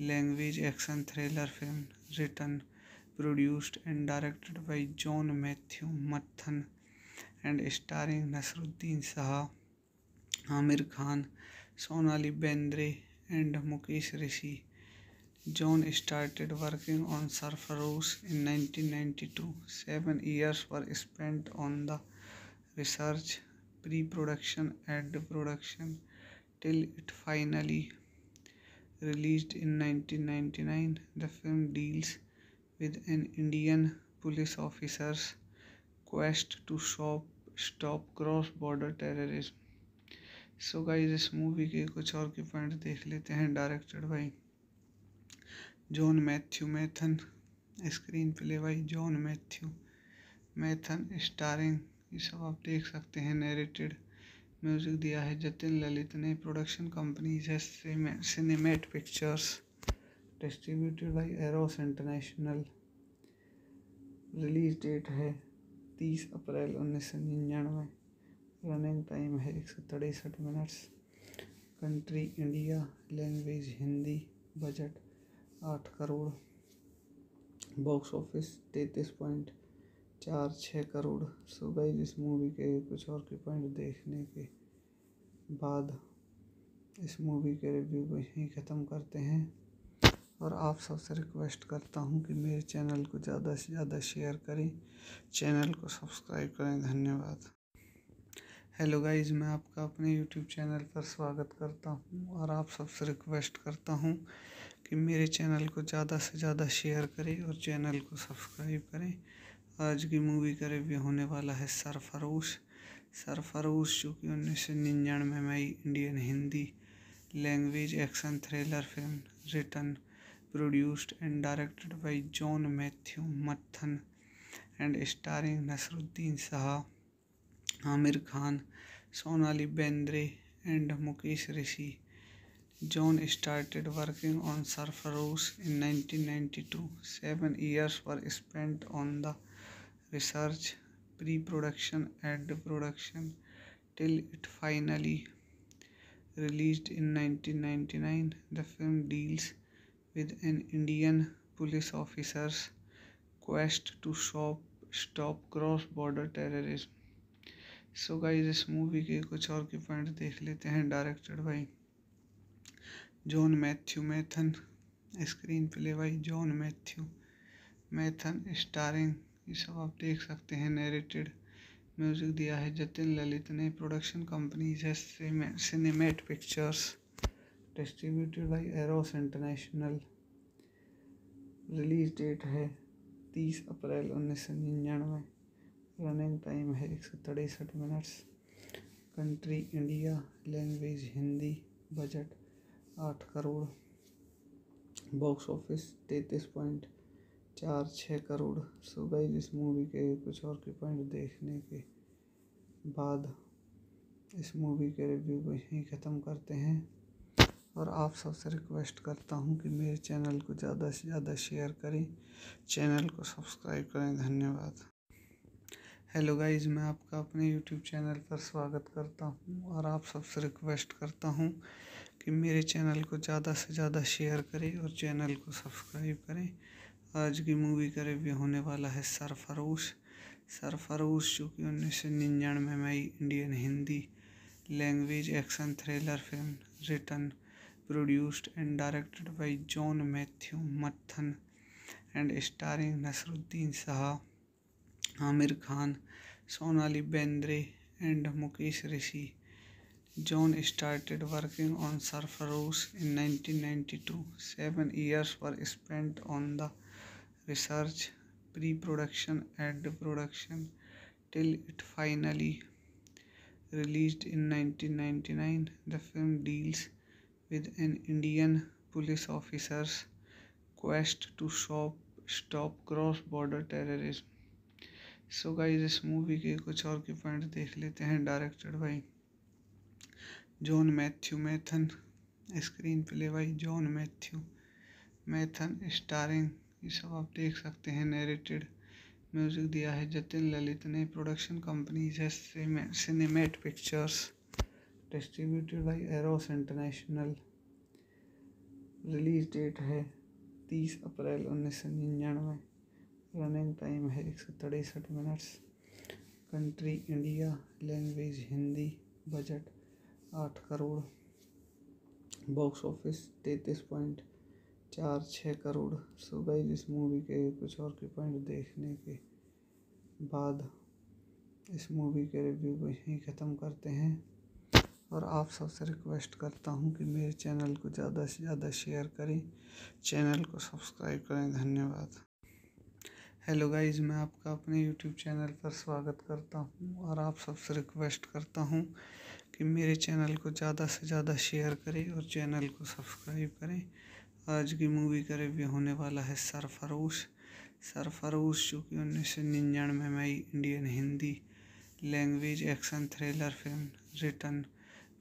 language action thriller film written produced and directed by John Matthew मथन and starring Naseeruddin Shah, Aamir Khan, Sonali Bendre and Mukesh Rishi. John started working on Sarfarosh in nineteen ninety-two. Seven years were spent on the research, pre-production and production till it finally released in nineteen ninety-nine. The film deals with an Indian police officer's quest to stop, stop cross-border terrorism. So guys इस movie के कुछ और के point देख लेते हैं। Directed by John Matthew Maithon, screen play by John Matthew Maithon, starring, ये सब आप देख सकते हैं। नैरेटेड म्यूजिक दिया है जतिन ललित ने। प्रोडक्शन कंपनीज है cinematic pictures, distributed by arrows international. Release date है तीस अप्रैल उन्नीस सौ निन्यानवे। रनिंग टाइम है एक सौ तिरसठ minutes. Country India, language Hindi. Budget आठ करोड़, बॉक्स ऑफिस तैंतीस पॉइंट चार छः करोड़। सो गाइस इस मूवी के कुछ और के पॉइंट देखने के बाद इस मूवी के रिव्यू को यहीं ख़त्म करते हैं और आप सबसे रिक्वेस्ट करता हूं कि मेरे चैनल को ज़्यादा से ज़्यादा शेयर करें, चैनल को सब्सक्राइब करें। धन्यवाद। हेलो गाइस, मैं आपका अपने यूट्यूब चैनल पर स्वागत करता हूं और आप सबसे रिक्वेस्ट करता हूं कि मेरे चैनल को ज़्यादा से ज़्यादा शेयर करें और चैनल को सब्सक्राइब करें। आज की मूवी का रिव्यू होने वाला है सरफरोश। सरफरोश जो कि उन्नीस सौ निन्यानवे में Indian Hindi language action thriller film written produced and directed by John Matthew मथन and starring Naseeruddin Shah, Aamir Khan, Sonali Bendre and Mukesh Rishi. John started working on Sarfarosh in nineteen ninety-two. Seven years were spent on the research, pre-production and production till it finally released in nineteen ninety-nine. The film deals with an Indian police officer's quest to stop, stop cross-border terrorism. So guys इस movie के कुछ और के point देख लेते हैं। Directed by John Matthew Maithon, screen play by John Matthew Maithon, starring, ये सब आप देख सकते हैं। नैरेटेड म्यूजिक दिया है जतिन ललित ने। प्रोडक्शन कंपनीज है cinematic pictures, distributed by arrows international. Release date है तीस अप्रैल उन्नीस सौ निन्यानवे। रनिंग टाइम है एक सौ तिरसठ minutes. Country India, language Hindi. Budget आठ करोड़, बॉक्स ऑफिस तैंतीस पॉइंट चार छः करोड़। सो गाइस इस मूवी के कुछ और के पॉइंट देखने के बाद इस मूवी के रिव्यू को यहीं ख़त्म करते हैं और आप सबसे रिक्वेस्ट करता हूं कि मेरे चैनल को ज़्यादा से ज़्यादा शेयर करें, चैनल को सब्सक्राइब करें। धन्यवाद। हेलो गाइस, मैं आपका अपने यूट्यूब चैनल पर स्वागत करता हूं और आप सबसे रिक्वेस्ट करता हूं कि मेरे चैनल को ज़्यादा से ज़्यादा शेयर करें और चैनल को सब्सक्राइब करें। आज की मूवी का रिव्यू होने वाला है सरफरोश। सरफरोश जो कि उन्नीस सौ निन्यानवे में Indian Hindi language action thriller film written produced and directed by John Matthew मथन and starring Naseeruddin Shah, Aamir Khan, Sonali Bendre and Mukesh Rishi. John started working on Sarfarosh in nineteen ninety-two. Seven years were spent on the research, pre production and production till it finally released in nineteen ninety nine. The film deals with an Indian police officer's quest to stop stop cross-border terrorism. So guys, इस movie के कुछ और के point देख लेते हैं. Directed by John Matthew Maithon, screen play by John Matthew Maithon, starring, ये सब आप देख सकते हैं. नैरेटेड म्यूजिक दिया है जतिन ललित ने. प्रोडक्शन कंपनीज है cinematic pictures, distributed by arrows international. Release date है तीस अप्रैल उन्नीस सौ निन्यानवे. रनिंग टाइम है एक सौ तिरसठ minutes. Country India, language Hindi. Budget आठ करोड़, बॉक्स ऑफिस तैंतीस पॉइंट चार छः करोड़. सो गाइस, इस मूवी के कुछ और के पॉइंट देखने के बाद इस मूवी के रिव्यू को यहीं ख़त्म करते हैं. और आप सबसे रिक्वेस्ट करता हूं कि मेरे चैनल को ज़्यादा से ज़्यादा शेयर करें, चैनल को सब्सक्राइब करें. धन्यवाद. हेलो गाइस, मैं आपका अपने यूट्यूब चैनल पर स्वागत करता हूं और आप सबसे रिक्वेस्ट करता हूं कि मेरे चैनल को ज़्यादा से ज़्यादा शेयर करें और चैनल को सब्सक्राइब करें. आज की मूवी का रिव्यू होने वाला है सरफरोश. सरफरोश जो कि उन्नीस सौ निन्यानवे में Indian Hindi language action thriller film, written,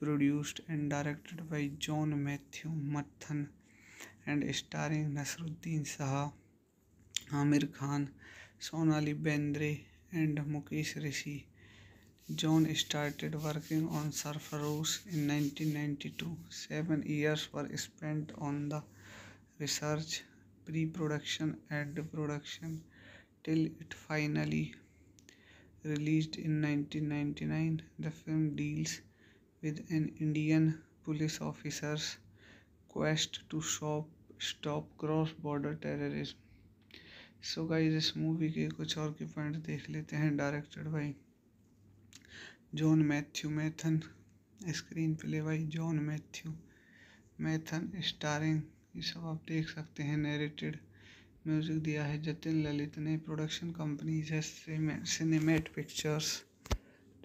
produced and directed by John Matthew Mathan and starring Naseeruddin Shah, Aamir Khan, Sonali Bendre and Mukesh Rishi. John started working on Sarfarosh in nineteen ninety-two. Seven years were spent on the research, pre-production and production till it finally released in nineteen ninety-nine. The film deals with an Indian police officer's quest to stop stop cross-border terrorism. So guys, इस movie के कुछ और के point देख लेते हैं. Directed by John Matthew Maithon, screen play by John Matthew Maithon, starring, ये सब आप देख सकते हैं. नैरेटेड म्यूजिक दिया है जतिन ललित ने. प्रोडक्शन कंपनीज है cinematic pictures,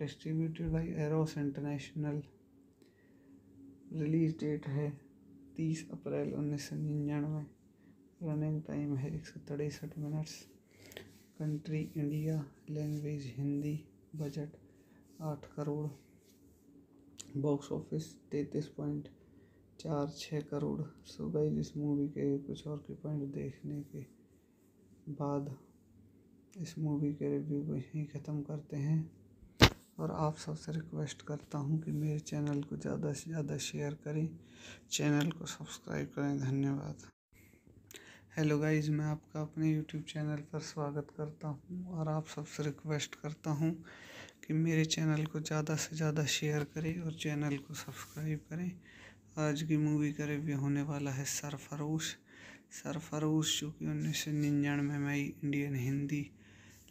distributed by arrows international. Release date है तीस अप्रैल उन्नीस सौ निन्यानवे. रनिंग टाइम है एक सौ तिरसठ minutes. Country India, language Hindi. Budget आठ करोड़, बॉक्स ऑफिस तैंतीस पॉइंट चार छः करोड़. सो गाइस, इस मूवी के कुछ और के पॉइंट देखने के बाद इस मूवी के रिव्यू को यहीं ख़त्म करते हैं. और आप सबसे रिक्वेस्ट करता हूं कि मेरे चैनल को ज़्यादा से ज़्यादा शेयर करें, चैनल को सब्सक्राइब करें. धन्यवाद. हेलो गाइस, मैं आपका अपने यूट्यूब चैनल पर स्वागत करता हूं और आप सबसे रिक्वेस्ट करता हूं कि मेरे चैनल को ज़्यादा से ज़्यादा शेयर करें और चैनल को सब्सक्राइब करें. आज की मूवी का रिव्यू होने वाला है सरफरोश. सरफरोश जो कि उन्नीस सौ निन्यानवे में Indian Hindi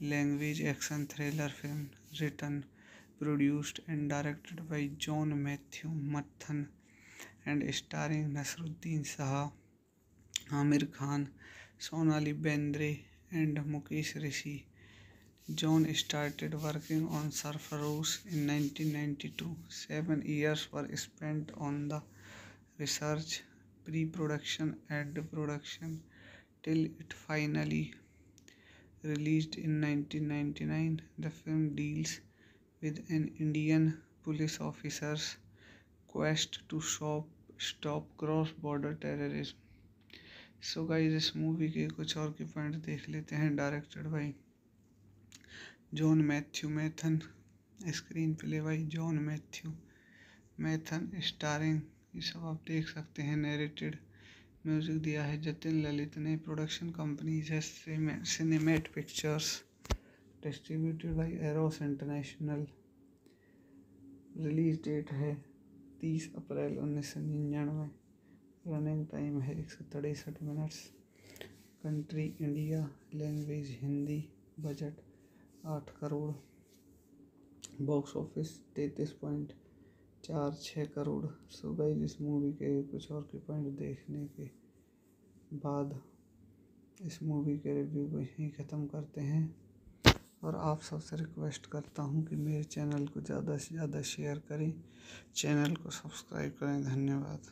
language action thriller film, written, produced and directed by John Matthew Mathan and starring Naseeruddin Shah, Aamir Khan, Sonali Bendre and Mukesh Rishi. John started working on Sarfarosh in nineteen ninety-two. Seven years were spent on the research, pre-production and production till it finally released in nineteen ninety-nine. The film deals with an Indian police officer's quest to stop stop cross-border terrorism. So guys, इस movie के कुछ और के point देख लेते हैं. Directed by John Matthew Maithon, screen play by John Matthew Maithon, starring, ये सब आप देख सकते हैं. नैरेटेड म्यूजिक दिया है जतिन ललित ने. प्रोडक्शन कंपनीज है cinematic pictures, distributed by arrows international. Release date है तीस अप्रैल उन्नीस सौ निन्यानवे. रनिंग टाइम है एक सौ तिरसठ minutes. Country India, language Hindi. Budget आठ करोड़, बॉक्स ऑफिस तैंतीस पॉइंट चार छः करोड़. सो गाइस, इस मूवी के कुछ और के पॉइंट देखने के बाद इस मूवी के रिव्यू को यहीं ख़त्म करते हैं और आप सबसे रिक्वेस्ट करता हूं कि मेरे चैनल को ज़्यादा से ज़्यादा शेयर करें, चैनल को सब्सक्राइब करें। धन्यवाद।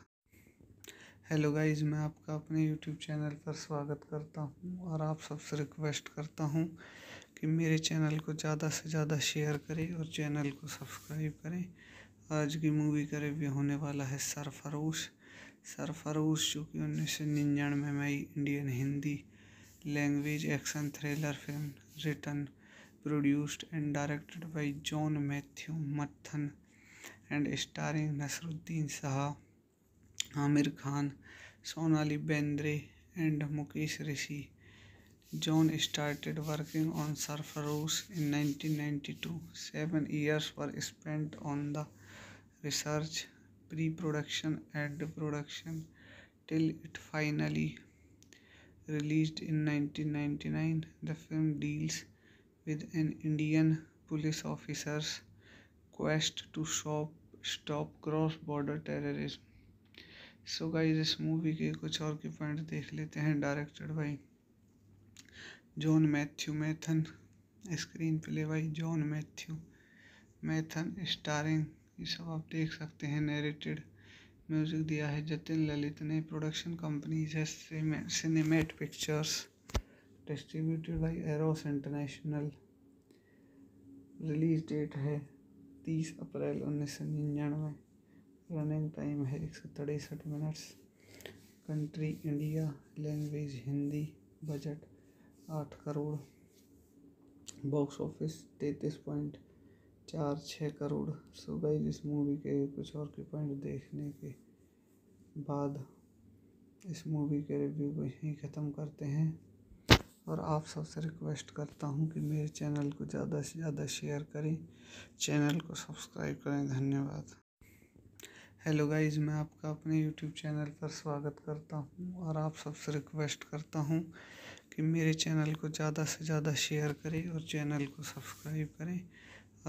हेलो गाइज़, मैं आपका अपने यूट्यूब चैनल पर स्वागत करता हूं और आप सबसे रिक्वेस्ट करता हूं कि मेरे चैनल को ज़्यादा से ज़्यादा शेयर करें और चैनल को सब्सक्राइब करें। आज की मूवी का रिव्यू होने वाला है सरफरोश। सरफरोश जो कि उन्नीस सौ निन्यानवे में Indian Hindi language action thriller film, written, produced and directed by John Matthew मथन and starring Naseeruddin Shah, Aamir Khan, Sonali Bendre and Mukesh Rishi. John started working on Sarfarosh in nineteen ninety-two. Seven years were spent on the research, pre-production and production till it finally released in nineteen ninety-nine. The film deals with an Indian police officer's quest to stop, stop cross-border terrorism. So guys, इस movie के कुछ और के point देख लेते हैं। Directed by John Matthew Maithon, screen play by John Matthew Maithon, starring, ये सब आप देख सकते हैं। नरेटेड म्यूजिक दिया है जतिन ललित ने। प्रोडक्शन कंपनी है cinematic pictures, distributed by arrows international. Release date है तीस अप्रैल उन्नीस सौ निन्यानवे। रनिंग टाइम है एक सौ तिरसठ minutes. Country India, language Hindi. Budget आठ करोड़, बॉक्स ऑफिस तैंतीस पॉइंट चार छः करोड़। सो गाइस, इस मूवी के कुछ और के पॉइंट देखने के बाद इस मूवी के रिव्यू को यहीं ख़त्म करते हैं और आप सबसे रिक्वेस्ट करता हूं कि मेरे चैनल को ज़्यादा से ज़्यादा शेयर करें, चैनल को सब्सक्राइब करें। धन्यवाद। हेलो गाइज़, मैं आपका अपने यूट्यूब चैनल पर स्वागत करता हूं और आप सबसे रिक्वेस्ट करता हूं कि मेरे चैनल को ज़्यादा से ज़्यादा शेयर करें और चैनल को सब्सक्राइब करें।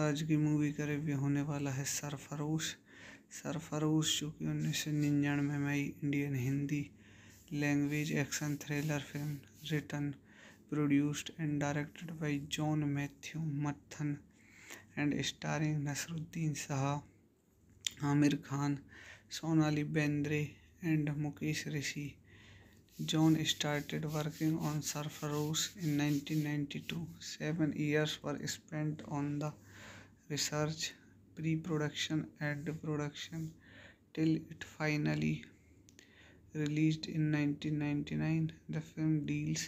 आज की मूवी का रिव्यू होने वाला है सरफरोश। सरफरोश जो कि उन्नीस सौ निन्यानवे में Indian Hindi language action thriller film, written, produced and directed by John Matthew मथन and starring Naseeruddin Shah, Aamir Khan, Sonali Bendre and Mukesh Rishi. John started working on Sarfarosh in nineteen ninety-two. Seven years were spent on the research, pre-production and production till it finally released in nineteen ninety-nine. The film deals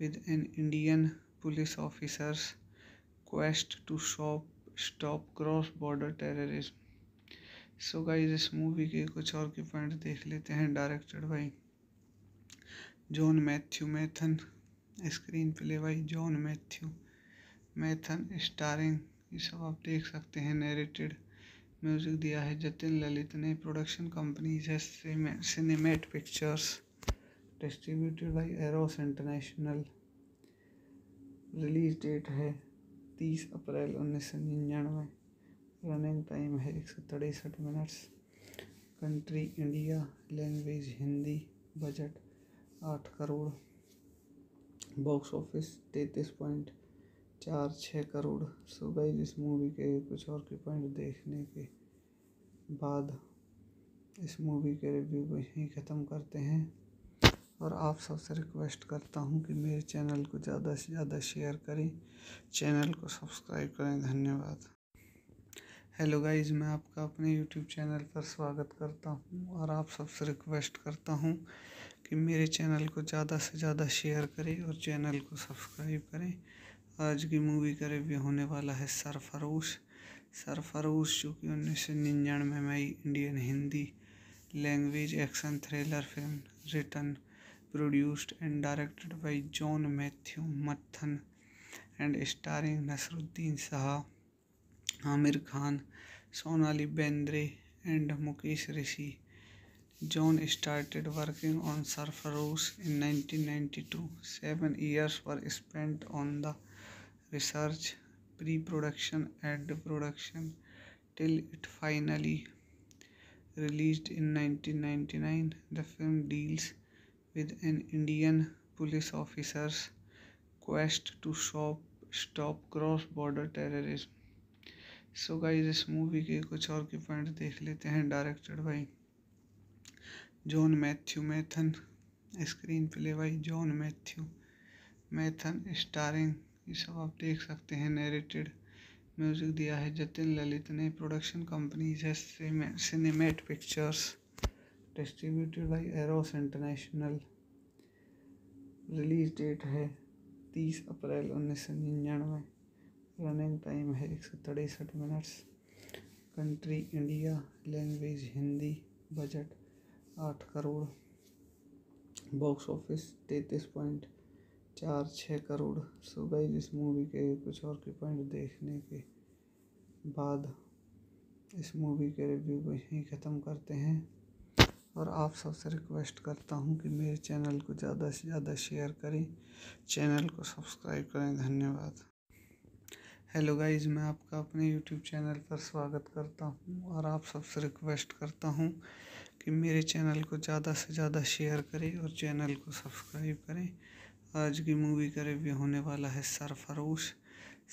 with an Indian police officer's quest to stop, stop cross-border terrorism. So guys, इस movie के कुछ और के point देख लेते हैं। Directed by John Matthew Maithon, screen play by John Matthew Maithon, starring, ये सब आप देख सकते हैं। नरेटेड म्यूजिक दिया है जतिन ललित ने। प्रोडक्शन कंपनी है cinematic pictures, distributed by arrows international. Release date है तीस अप्रैल उन्नीस सौ निन्यानवे। रनिंग टाइम है एक सौ तिरसठ minutes. Country India, language Hindi. Budget आठ करोड़, बॉक्स ऑफिस तैंतीस पॉइंट चार छः करोड़। सो गाइस, इस मूवी के कुछ और के पॉइंट देखने के बाद इस मूवी के रिव्यू को यहीं ख़त्म करते हैं और आप सबसे रिक्वेस्ट करता हूं कि मेरे चैनल को ज़्यादा से ज़्यादा शेयर करें, चैनल को सब्सक्राइब करें। धन्यवाद। हेलो गाइज़, मैं आपका अपने यूट्यूब चैनल पर स्वागत करता हूं और आप सबसे रिक्वेस्ट करता हूं कि मेरे चैनल को ज़्यादा से ज़्यादा शेयर करें और चैनल को सब्सक्राइब करें। आज की मूवी का रिव्यू होने वाला है सरफरोश। सरफरोश जो कि उन्नीस सौ निन्यानवे में Indian Hindi language action thriller film, written, produced and directed by John Matthew मथन and starring Naseeruddin Shah, Aamir Khan, Sonali Bendre and Mukesh Rishi. John started working on Sarfarosh in nineteen ninety-two. Seven years were spent on the research, pre-production and production till it finally released in nineteen ninety-nine. The film deals with an Indian police officer's quest to shop stop cross border terrorism. So guys इस movie के कुछ और की point देख लेते हैं। Directed by John Matthew Maithon, screen play by John Matthew Maithon, starring, ये सब आप देख सकते हैं। नरेटेड म्यूजिक दिया है जतिन ललित ने। प्रोडक्शन कंपनी है cinematic pictures, distributed by arrows international. Release date है तीस अप्रैल उन्नीस सौ निन्यानवे। रनिंग टाइम है एक सौ तिरसठ minutes. Country India, language Hindi. Budget आठ करोड़। बॉक्स ऑफिस तैंतीस पॉइंट चार छः करोड़। सो गाइस इस मूवी के कुछ और के पॉइंट देखने के बाद इस मूवी के रिव्यू को यहीं ख़त्म करते हैं। और आप सबसे रिक्वेस्ट करता हूं कि मेरे चैनल को ज़्यादा से ज़्यादा शेयर करें, चैनल को सब्सक्राइब करें। धन्यवाद। हेलो गाइस, मैं आपका अपने यूट्यूब चैनल पर स्वागत करता हूं और आप सबसे रिक्वेस्ट करता हूं कि मेरे चैनल को ज़्यादा से ज़्यादा शेयर करें और चैनल को सब्सक्राइब करें। आज की मूवी का रिव्यू होने वाला है सरफरोश।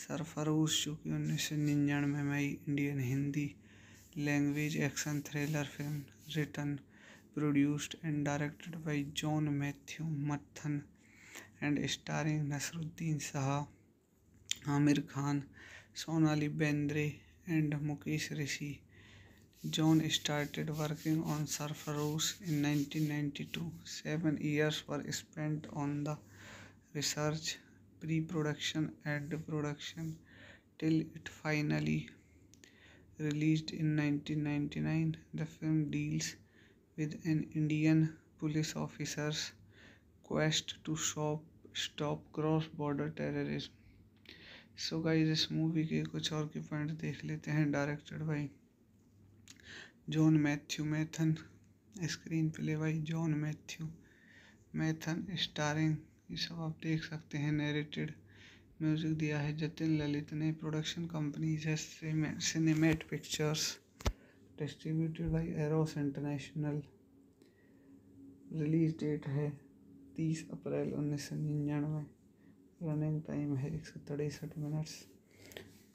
सरफरोश जो कि उन्नीस सौ निन्यानवे में आई Indian Hindi language action thriller film, written, produced and directed by John Matthew मथन and starring Naseeruddin Shah, Aamir Khan, Sonali Bendre and Mukesh Rishi. John started working on Sarfarosh in nineteen ninety-two. Seven years were spent on the research, pre-production and production till it finally released in nineteen ninety-nine. The film deals with an Indian police officer's quest to stop, stop cross-border terrorism. So guys, इस movie के कुछ और के point देख लेते हैं। Directed by John Matthew Maithon, screen play by John Matthew Maithon, starring, ये सब आप देख सकते हैं। नरेटेड म्यूजिक दिया है जतिन ललित ने। प्रोडक्शन कंपनी है cinematic pictures, distributed by arrows international. Release date है तीस अप्रैल उन्नीस सौ निन्यानवे। रनिंग टाइम है एक सौ तिरसठ minutes.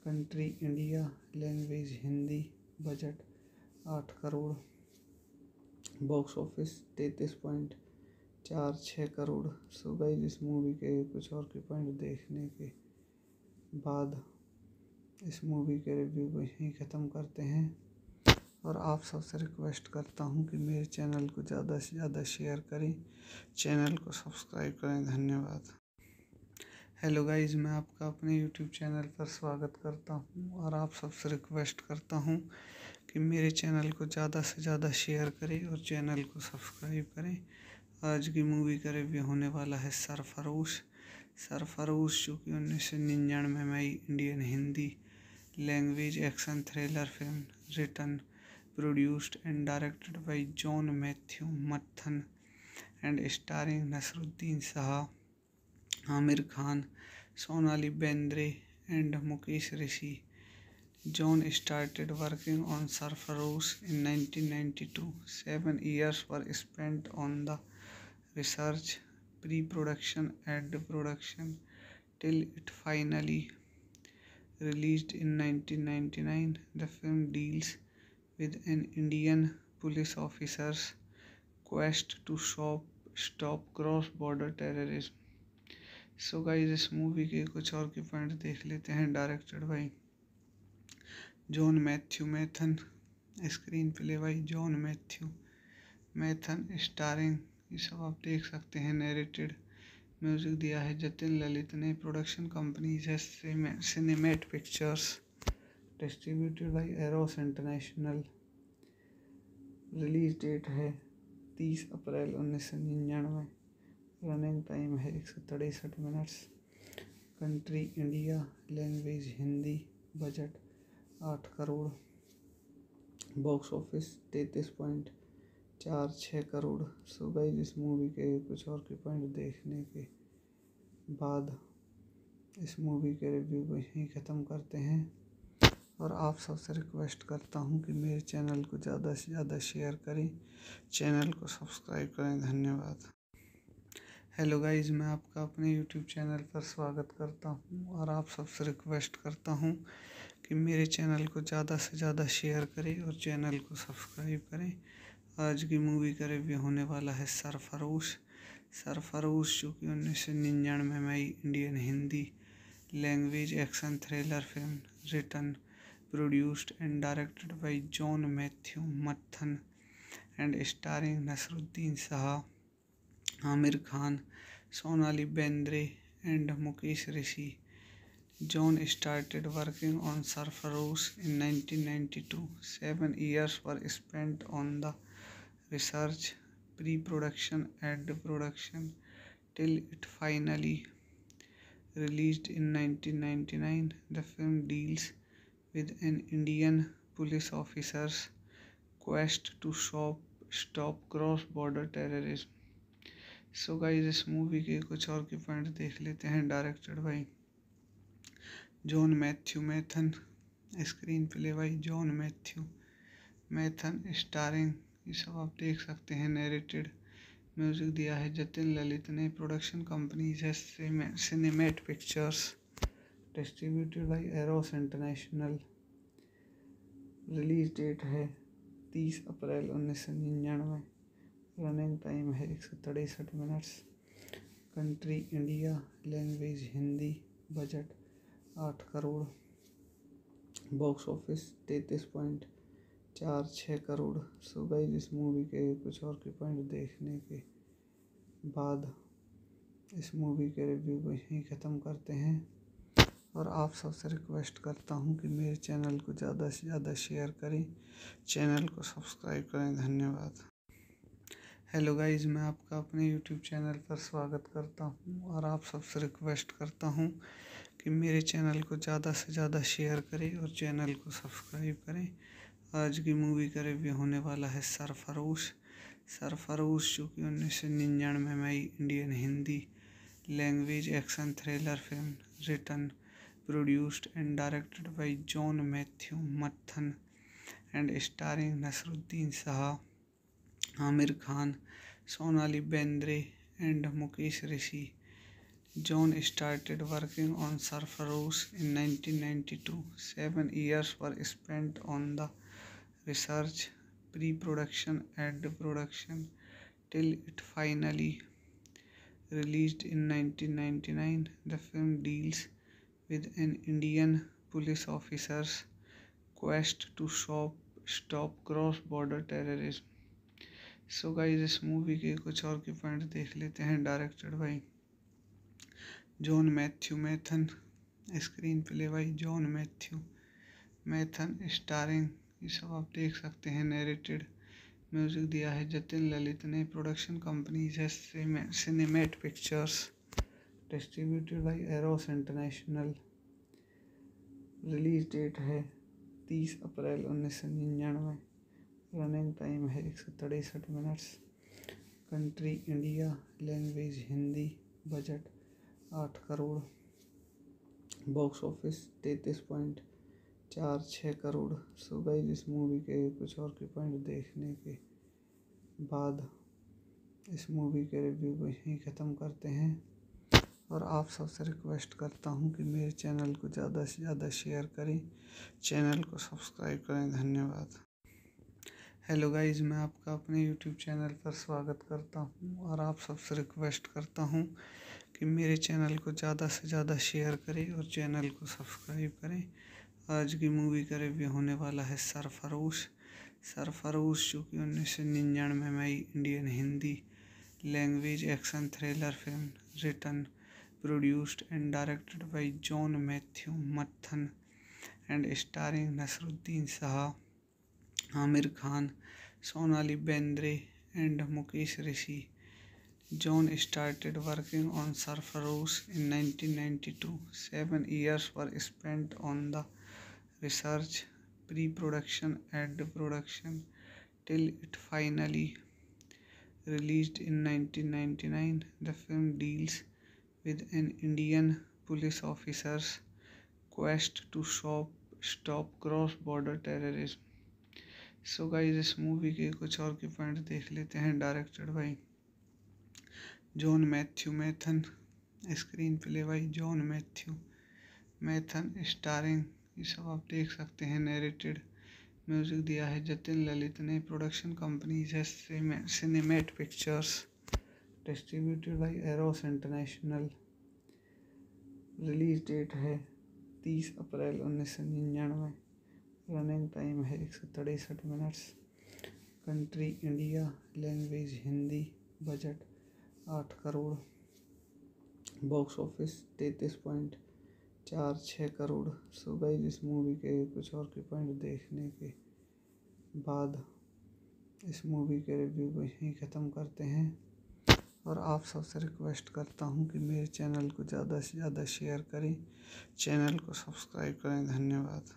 Country India, language Hindi. Budget आठ करोड़। बॉक्स ऑफिस तैंतीस पॉइंट चार छः करोड़। सो गाइस इस मूवी के कुछ और के पॉइंट देखने के बाद इस मूवी के रिव्यू को यहीं ख़त्म करते हैं। और आप सबसे रिक्वेस्ट करता हूं कि मेरे चैनल को ज़्यादा से ज़्यादा शेयर करें, चैनल को सब्सक्राइब करें। धन्यवाद। हेलो गाइस, मैं आपका अपने यूट्यूब चैनल पर स्वागत करता हूं और आप सबसे रिक्वेस्ट करता हूं कि मेरे चैनल को ज़्यादा से ज़्यादा शेयर करें और चैनल को सब्सक्राइब करें। आज की मूवी का रिव्यू होने वाला है सरफरोश। सरफरोश जो कि उन्नीस सौ निन्यानवे में आई Indian Hindi language action thriller film, written, produced and directed by John Matthew मथन and starring Naseeruddin Shah, Aamir Khan, Sonali Bendre and Mukesh Rishi. John started working on Sarfarosh in nineteen ninety-two. Seven years were spent on the research, pre-production and production till it finally released in nineteen ninety-nine. The film deals with an Indian police officer's quest to stop, stop cross-border terrorism. So guys, इस movie के कुछ और के point देख लेते हैं। Directed by John Matthew Maithon, screen play by John Matthew Maithon, starring, ये सब आप देख सकते हैं। नरेटेड म्यूजिक दिया है जतिन ललित ने। प्रोडक्शन कंपनी है cinematic pictures, distributed by arrows international. Release date है तीस अप्रैल उन्नीस सौ निन्यानवे। रनिंग टाइम है एक सौ तिरसठ minutes. Country India, language Hindi. Budget आठ करोड़। बॉक्स ऑफिस तैंतीस पॉइंट चार छः करोड़। सो गाइस इस मूवी के कुछ और के पॉइंट देखने के बाद इस मूवी के रिव्यू को यहीं ख़त्म करते हैं। और आप सबसे रिक्वेस्ट करता हूं कि मेरे चैनल को ज़्यादा से ज़्यादा शेयर करें, चैनल को सब्सक्राइब करें। धन्यवाद। हेलो गाइस, मैं आपका अपने यूट्यूब चैनल पर स्वागत करता हूं और आप सबसे रिक्वेस्ट करता हूं कि मेरे चैनल को ज़्यादा से ज़्यादा शेयर करें और चैनल को सब्सक्राइब करें। आज की मूवी का रिव्यू होने वाला है सरफरोश। सरफरोश जो कि उन्नीस सौ निन्यानवे में Indian Hindi language action thriller film, written, produced and directed by John Matthew मथन and starring Naseeruddin Shah, Aamir Khan, Sonali Bendre and Mukesh Rishi. John started working on Sarfarosh in nineteen ninety-two. Seven years were spent on the research, pre-production and production till it finally released in nineteen ninety-nine. The film deals with an Indian police officer's quest to stop, stop cross-border terrorism. So guys, इस movie के कुछ और के point देख लेते हैं। Directed by John Matthew Maithon, screen play by John Matthew Maithon, starring, ये सब आप देख सकते हैं। नैरेटेड, म्यूजिक दिया है जतिन ललित ने। प्रोडक्शन कंपनीज है cinematic pictures, distributed by arrows international. Release date है तीस अप्रैल उन्नीस सौ निन्यानवे। रनिंग टाइम है एक सौ तिरसठ minutes. Country India, language Hindi. Budget आठ करोड़, बॉक्स ऑफिस तैंतीस पॉइंट चार छः करोड़। सो गाइस, इस मूवी के कुछ और के पॉइंट देखने के बाद इस मूवी के रिव्यू को यहीं ख़त्म करते हैं और आप सबसे रिक्वेस्ट करता हूं कि मेरे चैनल को ज़्यादा से ज़्यादा शेयर करें, चैनल को सब्सक्राइब करें। धन्यवाद। हेलो गाइस, मैं आपका अपने यूट्यूब चैनल पर स्वागत करता हूं और आप सबसे रिक्वेस्ट करता हूं कि मेरे चैनल को ज़्यादा से ज़्यादा शेयर करें और चैनल को सब्सक्राइब करें। आज की मूवी का रिव्यू होने वाला है सरफरोश। सरफरोश जो कि उन्नीस सौ निन्यानवे में Indian Hindi language action thriller film, written, produced and directed by John Matthew मथन and starring Naseeruddin Shah, Aamir Khan, Sonali Bendre and Mukesh Rishi. John started working on Sarfarosh in nineteen ninety-two. Seven years were spent on the research, pre-production and production till it finally released in nineteen ninety-nine. The film deals with an Indian police officer's quest to stop, stop cross-border terrorism. So guys, इस movie के कुछ और के point देख लेते हैं। Directed by John Matthew Maithon, screen play by John Matthew Maithon, starring, ये सब आप देख सकते हैं। नैरेटेड, म्यूजिक दिया है जतिन ललित ने। प्रोडक्शन कंपनीज है cinematic pictures, distributed by arrows international. Release date है तीस अप्रैल उन्नीस सौ निन्यानवे। रनिंग टाइम है एक सौ तिरसठ minutes. Country India, language Hindi. Budget आठ करोड़, बॉक्स ऑफिस तैंतीस पॉइंट चार छः करोड़। सो गाइस, इस मूवी के कुछ और के पॉइंट देखने के बाद इस मूवी के रिव्यू को यहीं ख़त्म करते हैं और आप सबसे रिक्वेस्ट करता हूं कि मेरे चैनल को ज़्यादा से ज़्यादा शेयर करें, चैनल को सब्सक्राइब करें। धन्यवाद। हेलो गाइस, मैं आपका अपने यूट्यूब चैनल पर स्वागत करता हूं और आप सबसे रिक्वेस्ट करता हूं कि मेरे चैनल को ज़्यादा से ज़्यादा शेयर करें और चैनल को सब्सक्राइब करें। आज की मूवी का रिव्यू होने वाला है सरफरोश। सरफरोश जो कि उन्नीस सौ निन्यानवे में Indian Hindi language action thriller film, written, produced and directed by John Matthew मथन and starring Naseeruddin Shah, Aamir Khan, Sonali Bendre and Mukesh Rishi. John started working on Sarfarosh in nineteen ninety-two. Seven years were spent on the research, pre-production and production till it finally released in nineteen ninety-nine. The film deals with an Indian police officer's quest to stop, stop cross-border terrorism. So guys, इस movie के कुछ और के point देख लेते हैं। Directed by John Matthew Maithon. Screen play by John Matthew Maithon starring, ये सब आप देख सकते हैं। नरेटेड म्यूजिक दिया है जतिन ललित ने। प्रोडक्शन कंपनी है cinematic pictures, distributed by arrows international. Release date है तीस अप्रैल उन्नीस सौ निन्यानवे। रनिंग टाइम है एक सौ तिरसठ minutes. Country India, language Hindi. Budget आठ करोड़। बॉक्स ऑफिस तैंतीस पॉइंट चार छः करोड़। सो गाइस, इस मूवी के कुछ और के पॉइंट देखने के बाद इस मूवी के रिव्यू को यहीं ख़त्म करते हैं। और आप सबसे रिक्वेस्ट करता हूं कि मेरे चैनल को ज़्यादा से ज़्यादा शेयर करें, चैनल को सब्सक्राइब करें। धन्यवाद।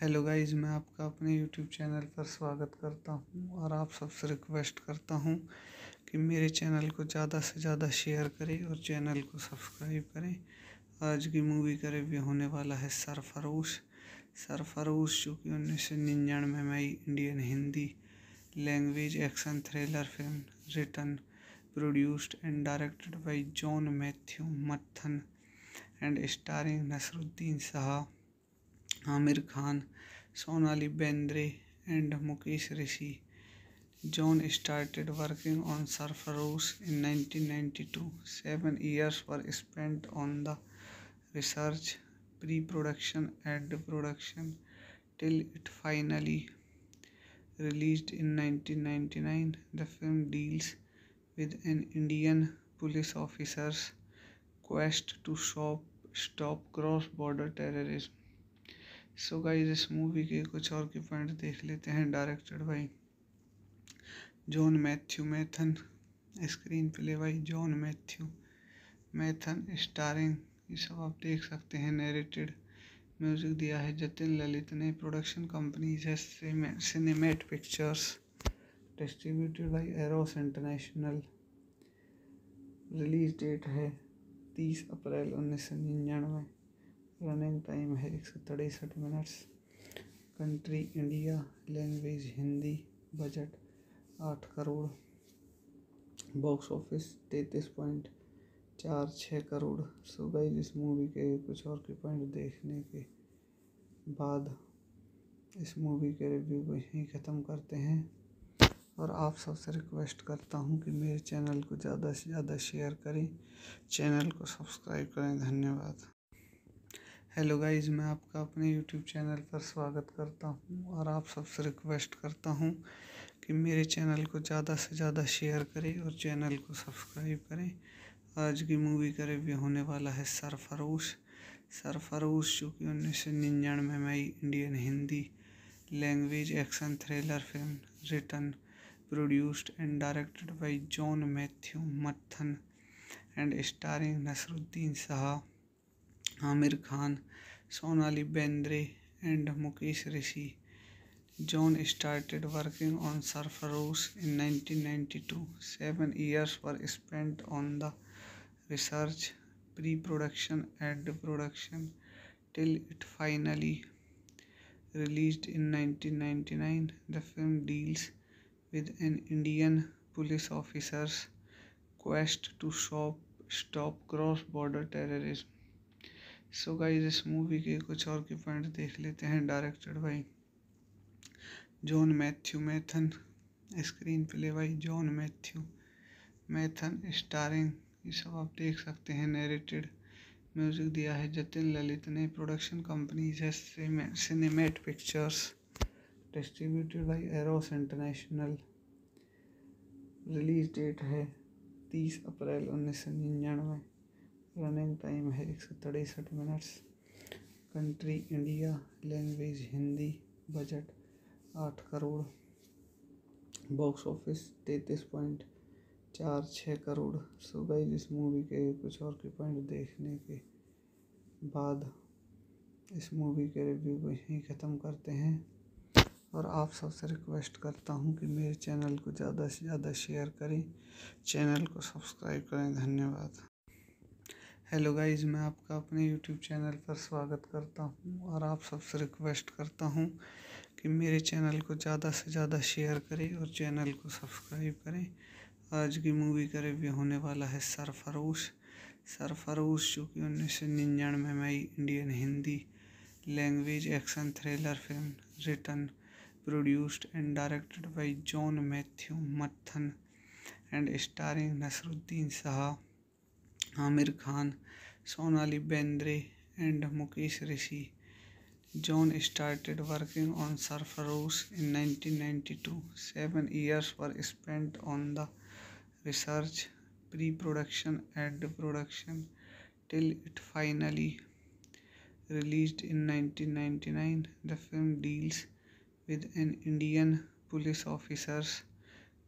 हेलो गाइस, मैं आपका अपने यूट्यूब चैनल पर स्वागत करता हूं और आप सबसे रिक्वेस्ट करता हूं कि मेरे चैनल को ज़्यादा से ज़्यादा शेयर करें और चैनल को सब्सक्राइब करें। आज की मूवी का रिव्यू होने वाला है सरफरोश। सरफरोश जो कि उन्नीस सौ निन्यानवे में Indian Hindi language action thriller film, written produced and directed by John Matthew मथन and starring Naseeruddin Shah, Aamir Khan, Sonali Bendre and Mukesh Rishi. John started working on Sarfarosh in nineteen ninety-two. Seven years were spent on the research, pre-production and production till it finally released in nineteen ninety-nine. The film deals with an Indian police officer's quest to stop, stop cross-border terrorism. So guys, इस movie के कुछ और के point देख लेते हैं। Directed by John Matthew Maithon. Screen play by John Matthew Maithon starring, ये सब आप देख सकते हैं। नरेटेड म्यूजिक दिया है जतिन ललित ने। प्रोडक्शन कंपनी है cinematic pictures, distributed by arrows international. Release date है तीस अप्रैल उन्नीस सौ निन्यानवे। रनिंग टाइम है एक सौ तिरसठ minutes. Country India, language Hindi. Budget आठ करोड़। बॉक्स ऑफिस तैंतीस पॉइंट चार छः करोड़। सो गाइस, इस मूवी के कुछ और के पॉइंट देखने के बाद इस मूवी के रिव्यू को यहीं ख़त्म करते हैं। और आप सबसे रिक्वेस्ट करता हूं कि मेरे चैनल को ज़्यादा से ज़्यादा शेयर करें, चैनल को सब्सक्राइब करें। धन्यवाद। हेलो गाइस, मैं आपका अपने यूट्यूब चैनल पर स्वागत करता हूं और आप सबसे रिक्वेस्ट करता हूं कि मेरे चैनल को ज़्यादा से ज़्यादा शेयर करें और चैनल को सब्सक्राइब करें। आज की मूवी का रिव्यू होने वाला है सरफरोश। सरफरोश जो कि उन्नीस सौ निन्यानवे में Indian Hindi language action thriller film, written produced and directed by John Matthew मथन and starring Naseeruddin Shah, Aamir Khan, Sonali Bendre and Mukesh Rishi. John started working on Sarfarosh in nineteen ninety-two. Seven years were spent on the research, pre-production and production till it finally released in nineteen ninety-nine. The film deals with an Indian police officer's quest to stop, stop cross-border terrorism. So guys, इस movie के कुछ और के point देख लेते हैं। Directed by John Matthew Maithon. Screen play by John Matthew Maithon starring, ये सब आप देख सकते हैं। नरेटेड म्यूजिक दिया है जतिन ललित ने। प्रोडक्शन कंपनी है cinematic pictures, distributed by arrows international. Release date है तीस अप्रैल उन्नीस सौ निन्यानवे। रनिंग टाइम है एक सौ तिरसठ minutes. Country India, language Hindi. Budget आठ करोड़। बॉक्स ऑफिस तैंतीस पॉइंट चार छः करोड़। सो गाइस, इस मूवी के कुछ और के पॉइंट देखने के बाद इस मूवी के रिव्यू को यहीं ख़त्म करते हैं। और आप सबसे रिक्वेस्ट करता हूं कि मेरे चैनल को ज़्यादा से ज़्यादा शेयर करें, चैनल को सब्सक्राइब करें। धन्यवाद। हेलो गाइस, मैं आपका अपने यूट्यूब चैनल पर स्वागत करता हूं और आप सबसे रिक्वेस्ट करता हूं कि मेरे चैनल को ज़्यादा से ज़्यादा शेयर करें और चैनल को सब्सक्राइब करें। आज की मूवी का रिव्यू होने वाला है सरफरोश। सरफरोश जो कि उन्नीस सौ निन्यानवे में Indian Hindi language action thriller film written produced and directed by John Matthew मथन and starring Naseeruddin Shah, Aamir Khan, Sonali Bendre and Mukesh Rishi. John started working on Sarfarosh in nineteen ninety-two. Seven years were spent on the research, pre-production and production till it finally released in nineteen ninety-nine. The film deals with an Indian police officer's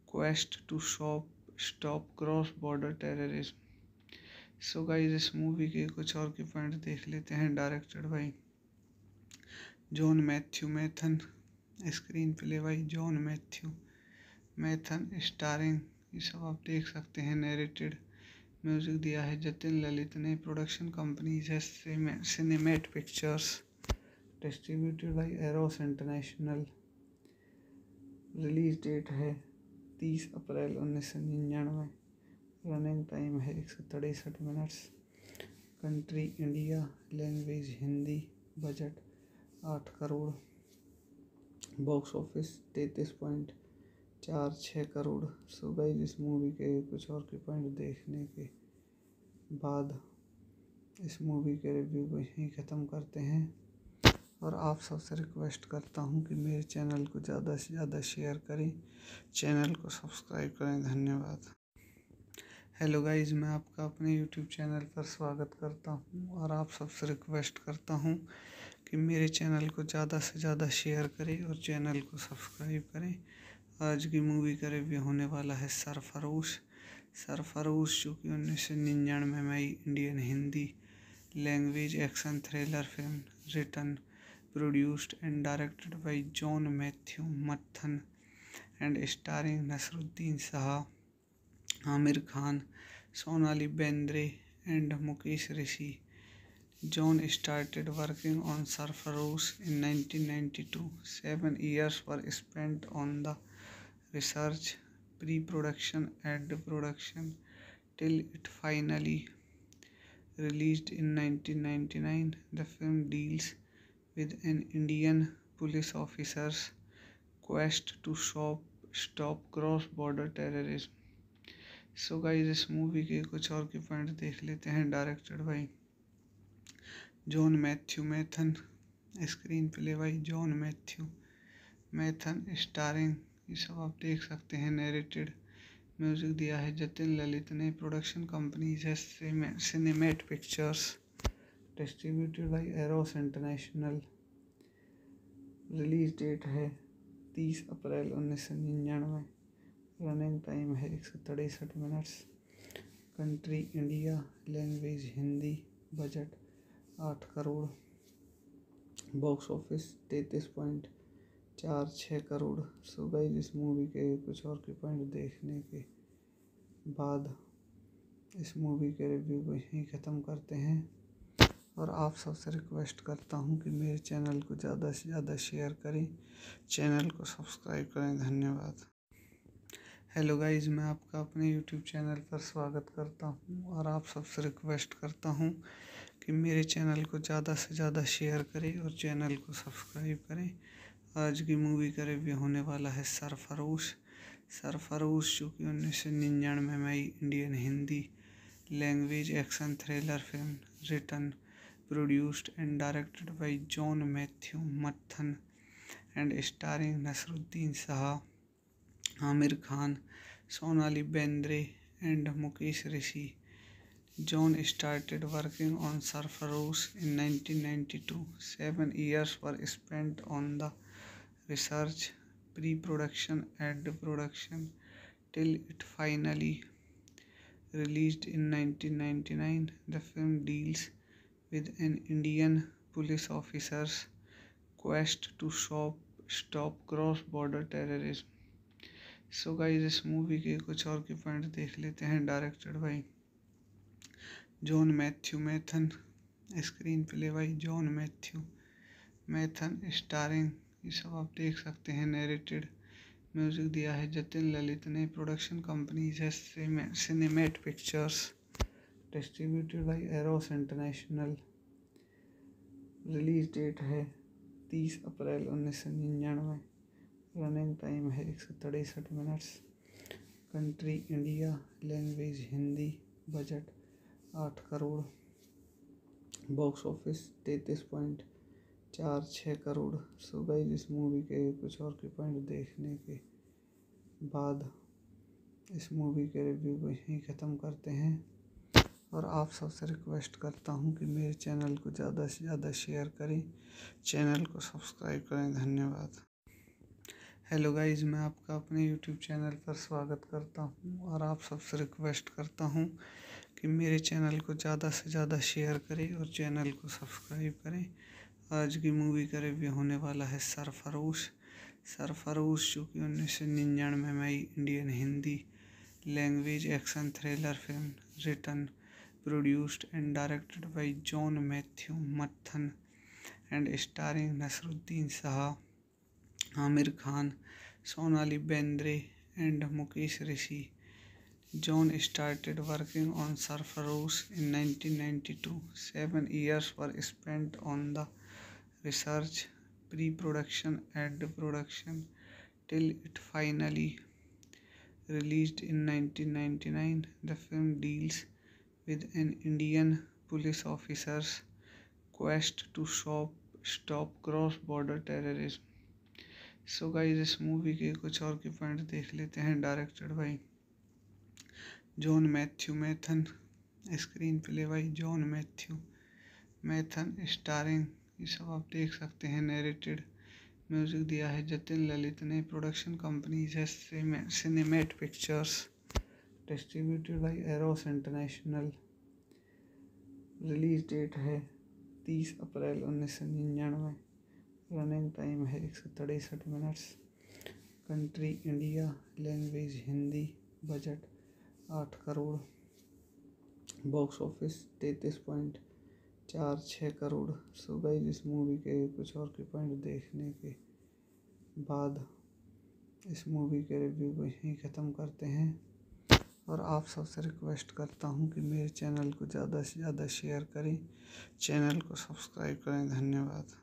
quest to stop, stop cross-border terrorism. So guys, इस movie के कुछ और के point देख लेते हैं। Directed by John Matthew Maithon, screen play by John Matthew Maithon, starring, ये सब आप देख सकते हैं। नरेटेड म्यूजिक दिया है जतिन ललित ने। प्रोडक्शन कंपनी है cinematic pictures, distributed by arrows international. Release date है तीस अप्रैल उन्नीस सौ निन्यानवे। रनिंग टाइम है एक सौ तिरसठ minutes. Country India, language Hindi. Budget आठ करोड़। बॉक्स ऑफिस तैंतीस पॉइंट चार छः करोड़। सो गाइस, इस मूवी के कुछ और के पॉइंट देखने के बाद इस मूवी के रिव्यू को यहीं ख़त्म करते हैं। और आप सबसे रिक्वेस्ट करता हूं कि मेरे चैनल को ज़्यादा से ज़्यादा शेयर करें, चैनल को सब्सक्राइब करें। धन्यवाद। हेलो गाइस, मैं आपका अपने यूट्यूब चैनल पर स्वागत करता हूं और आप सबसे रिक्वेस्ट करता हूं कि मेरे चैनल को ज़्यादा से ज़्यादा शेयर करें और चैनल को सब्सक्राइब करें। आज की मूवी का रिव्यू होने वाला है सरफरोश। सरफरोश जो कि उन्नीस सौ निन्यानवे में Indian Hindi language action thriller film written produced and directed by John Matthew मथन and starring Naseeruddin Shah, Aamir Khan, Sonali Bendre and Mukesh Rishi. John started working on Sarfarosh in nineteen ninety-two. Seven years were spent on the research, pre-production and production till it finally released in nineteen ninety-nine. The film deals with an Indian police officer's quest to stop, stop cross-border terrorism. So guys, इस movie के कुछ और के point देख लेते हैं। Directed by John Matthew Maithon, screen play by John Matthew Maithon, starring, ये सब आप देख सकते हैं। नरेटेड म्यूजिक दिया है जतिन ललित ने। प्रोडक्शन कंपनी है cinematic pictures, distributed by arrows international. Release date है तीस अप्रैल उन्नीस सौ निन्यानवे। रनिंग टाइम है एक सौ तिरसठ minutes. Country India, language Hindi. Budget आठ करोड़। बॉक्स ऑफिस तैंतीस पॉइंट चार छः करोड़। सो गाइस, इस मूवी के कुछ और के पॉइंट देखने के बाद इस मूवी के रिव्यू को यहीं ख़त्म करते हैं। और आप सबसे रिक्वेस्ट करता हूं कि मेरे चैनल को ज़्यादा से ज़्यादा शेयर करें, चैनल को सब्सक्राइब करें। धन्यवाद। हेलो गाइस, मैं आपका अपने यूट्यूब चैनल पर स्वागत करता हूं और आप सबसे रिक्वेस्ट करता हूं कि मेरे चैनल को ज़्यादा से ज़्यादा शेयर करें और चैनल को सब्सक्राइब करें। आज की मूवी का रिव्यू होने वाला है सरफरोश। सरफरोश जो कि उन्नीस सौ निन्यानवे में Indian Hindi language action thriller film written produced and directed by John Matthew मथन and starring Naseeruddin Shah, Aamir Khan, Sonali Bendre and Mukesh Rishi. John started working on Sarfarosh in nineteen ninety-two. Seven years were spent on the research, pre-production and production till it finally released in nineteen ninety-nine. The film deals with an Indian police officer's quest to stop, stop cross-border terrorism. So guys, इस movie के कुछ और के point देख लेते हैं। Directed by John Matthew Maithon, screen play by John Matthew Maithon, starring, ये सब आप देख सकते हैं। नरेटेड म्यूजिक दिया है जतिन ललित ने। प्रोडक्शन कंपनीज है cinematic pictures, distributed by arrows international. Release date है तीस अप्रैल उन्नीस सौ निन्यानवे। रनिंग टाइम है एक सौ तिरसठ minutes. Country India, language Hindi. Budget आठ करोड़। बॉक्स ऑफिस तैंतीस पॉइंट चार छः करोड़। सो गाइस, इस मूवी के कुछ और के पॉइंट देखने के बाद इस मूवी के रिव्यू को यहीं ख़त्म करते हैं और आप सबसे रिक्वेस्ट करता हूं कि मेरे चैनल को ज़्यादा से ज़्यादा शेयर करें, चैनल को सब्सक्राइब करें। धन्यवाद। हेलो गाइस, मैं आपका अपने यूट्यूब चैनल पर स्वागत करता हूं और आप सबसे रिक्वेस्ट करता हूं कि मेरे चैनल को ज़्यादा से ज़्यादा शेयर करें और चैनल को सब्सक्राइब करें। आज की मूवी का रिव्यू होने वाला है सरफरोश। सरफरोश जो कि उन्नीस सौ निन्यानवे में Indian Hindi language action thriller film, written, produced and directed by John Matthew Mathan and starring Naseeruddin Shah, Aamir Khan, Sonali Bendre and Mukesh Rishi. John started working on Sarfarosh in nineteen ninety-two. Seven years were spent on the research, pre-production and production till it finally released in nineteen ninety-nine. The film deals with an Indian police officer's quest to stop, stop cross-border terrorism. So guys, इस movie के कुछ और के point देख लेते हैं। Directed by John Matthew Maithon, screen play by John Matthew Maithon, starring, ये सब आप देख सकते हैं। नरेटेड म्यूजिक दिया है जतिन ललित ने। प्रोडक्शन कंपनीज है cinematic pictures, distributed by arrows international. Release date है तीस अप्रैल उन्नीस सौ निन्यानवे। रनिंग टाइम है एक सौ तिरसठ minutes. Country India, language Hindi. Budget आठ करोड़। बॉक्स ऑफिस तैंतीस पॉइंट चार छः करोड़। सो गाइस, इस मूवी के कुछ और के पॉइंट देखने के बाद इस मूवी के रिव्यू को यहीं ख़त्म करते हैं और आप सबसे रिक्वेस्ट करता हूं कि मेरे चैनल को ज़्यादा से ज़्यादा शेयर करें, चैनल को सब्सक्राइब करें। धन्यवाद।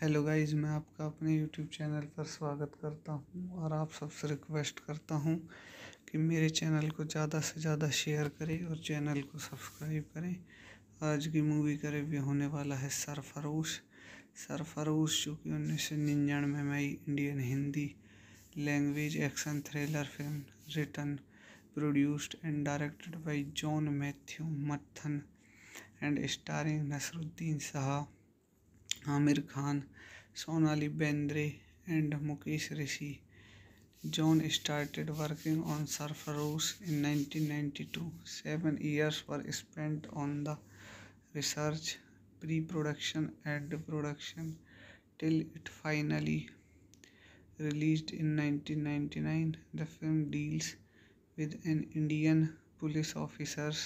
हेलो गाइस, मैं आपका अपने यूट्यूब चैनल पर स्वागत करता हूं और आप सबसे रिक्वेस्ट करता हूं कि मेरे चैनल को ज़्यादा से ज़्यादा शेयर करें और चैनल को सब्सक्राइब करें। आज की मूवी का रिव्यू होने वाला है सरफरोश। सरफरोश जो कि उन्नीस सौ निन्यानवे में Indian Hindi language action thriller film, written, produced and directed by John Matthew Mathan and starring Naseeruddin Shah, Aamir Khan, Sonali Bendre and Mukesh Rishi. John started working on Sarfarosh in nineteen ninety-two. Seven years were spent on the research, pre-production and production till it finally released in nineteen ninety-nine. The film deals with an Indian police officer's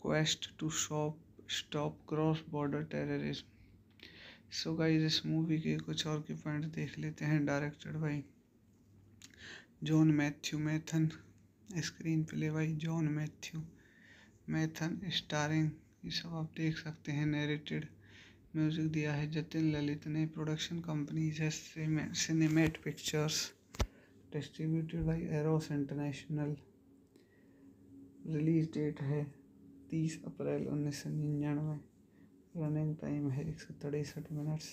quest to stop, stop cross-border terrorism. So guys, इस movie के कुछ और के point देख लेते हैं। Directed by John Matthew Maithon, screen play by John Matthew Maithon, starring, ये सब आप देख सकते हैं। नरेटेड म्यूजिक दिया है जतिन ललित ने। प्रोडक्शन कंपनीज है cinematic pictures, distributed by arrows international. Release date है तीस अप्रैल उन्नीस सौ निन्यानवे। रनिंग टाइम है एक सौ तिरसठ minutes.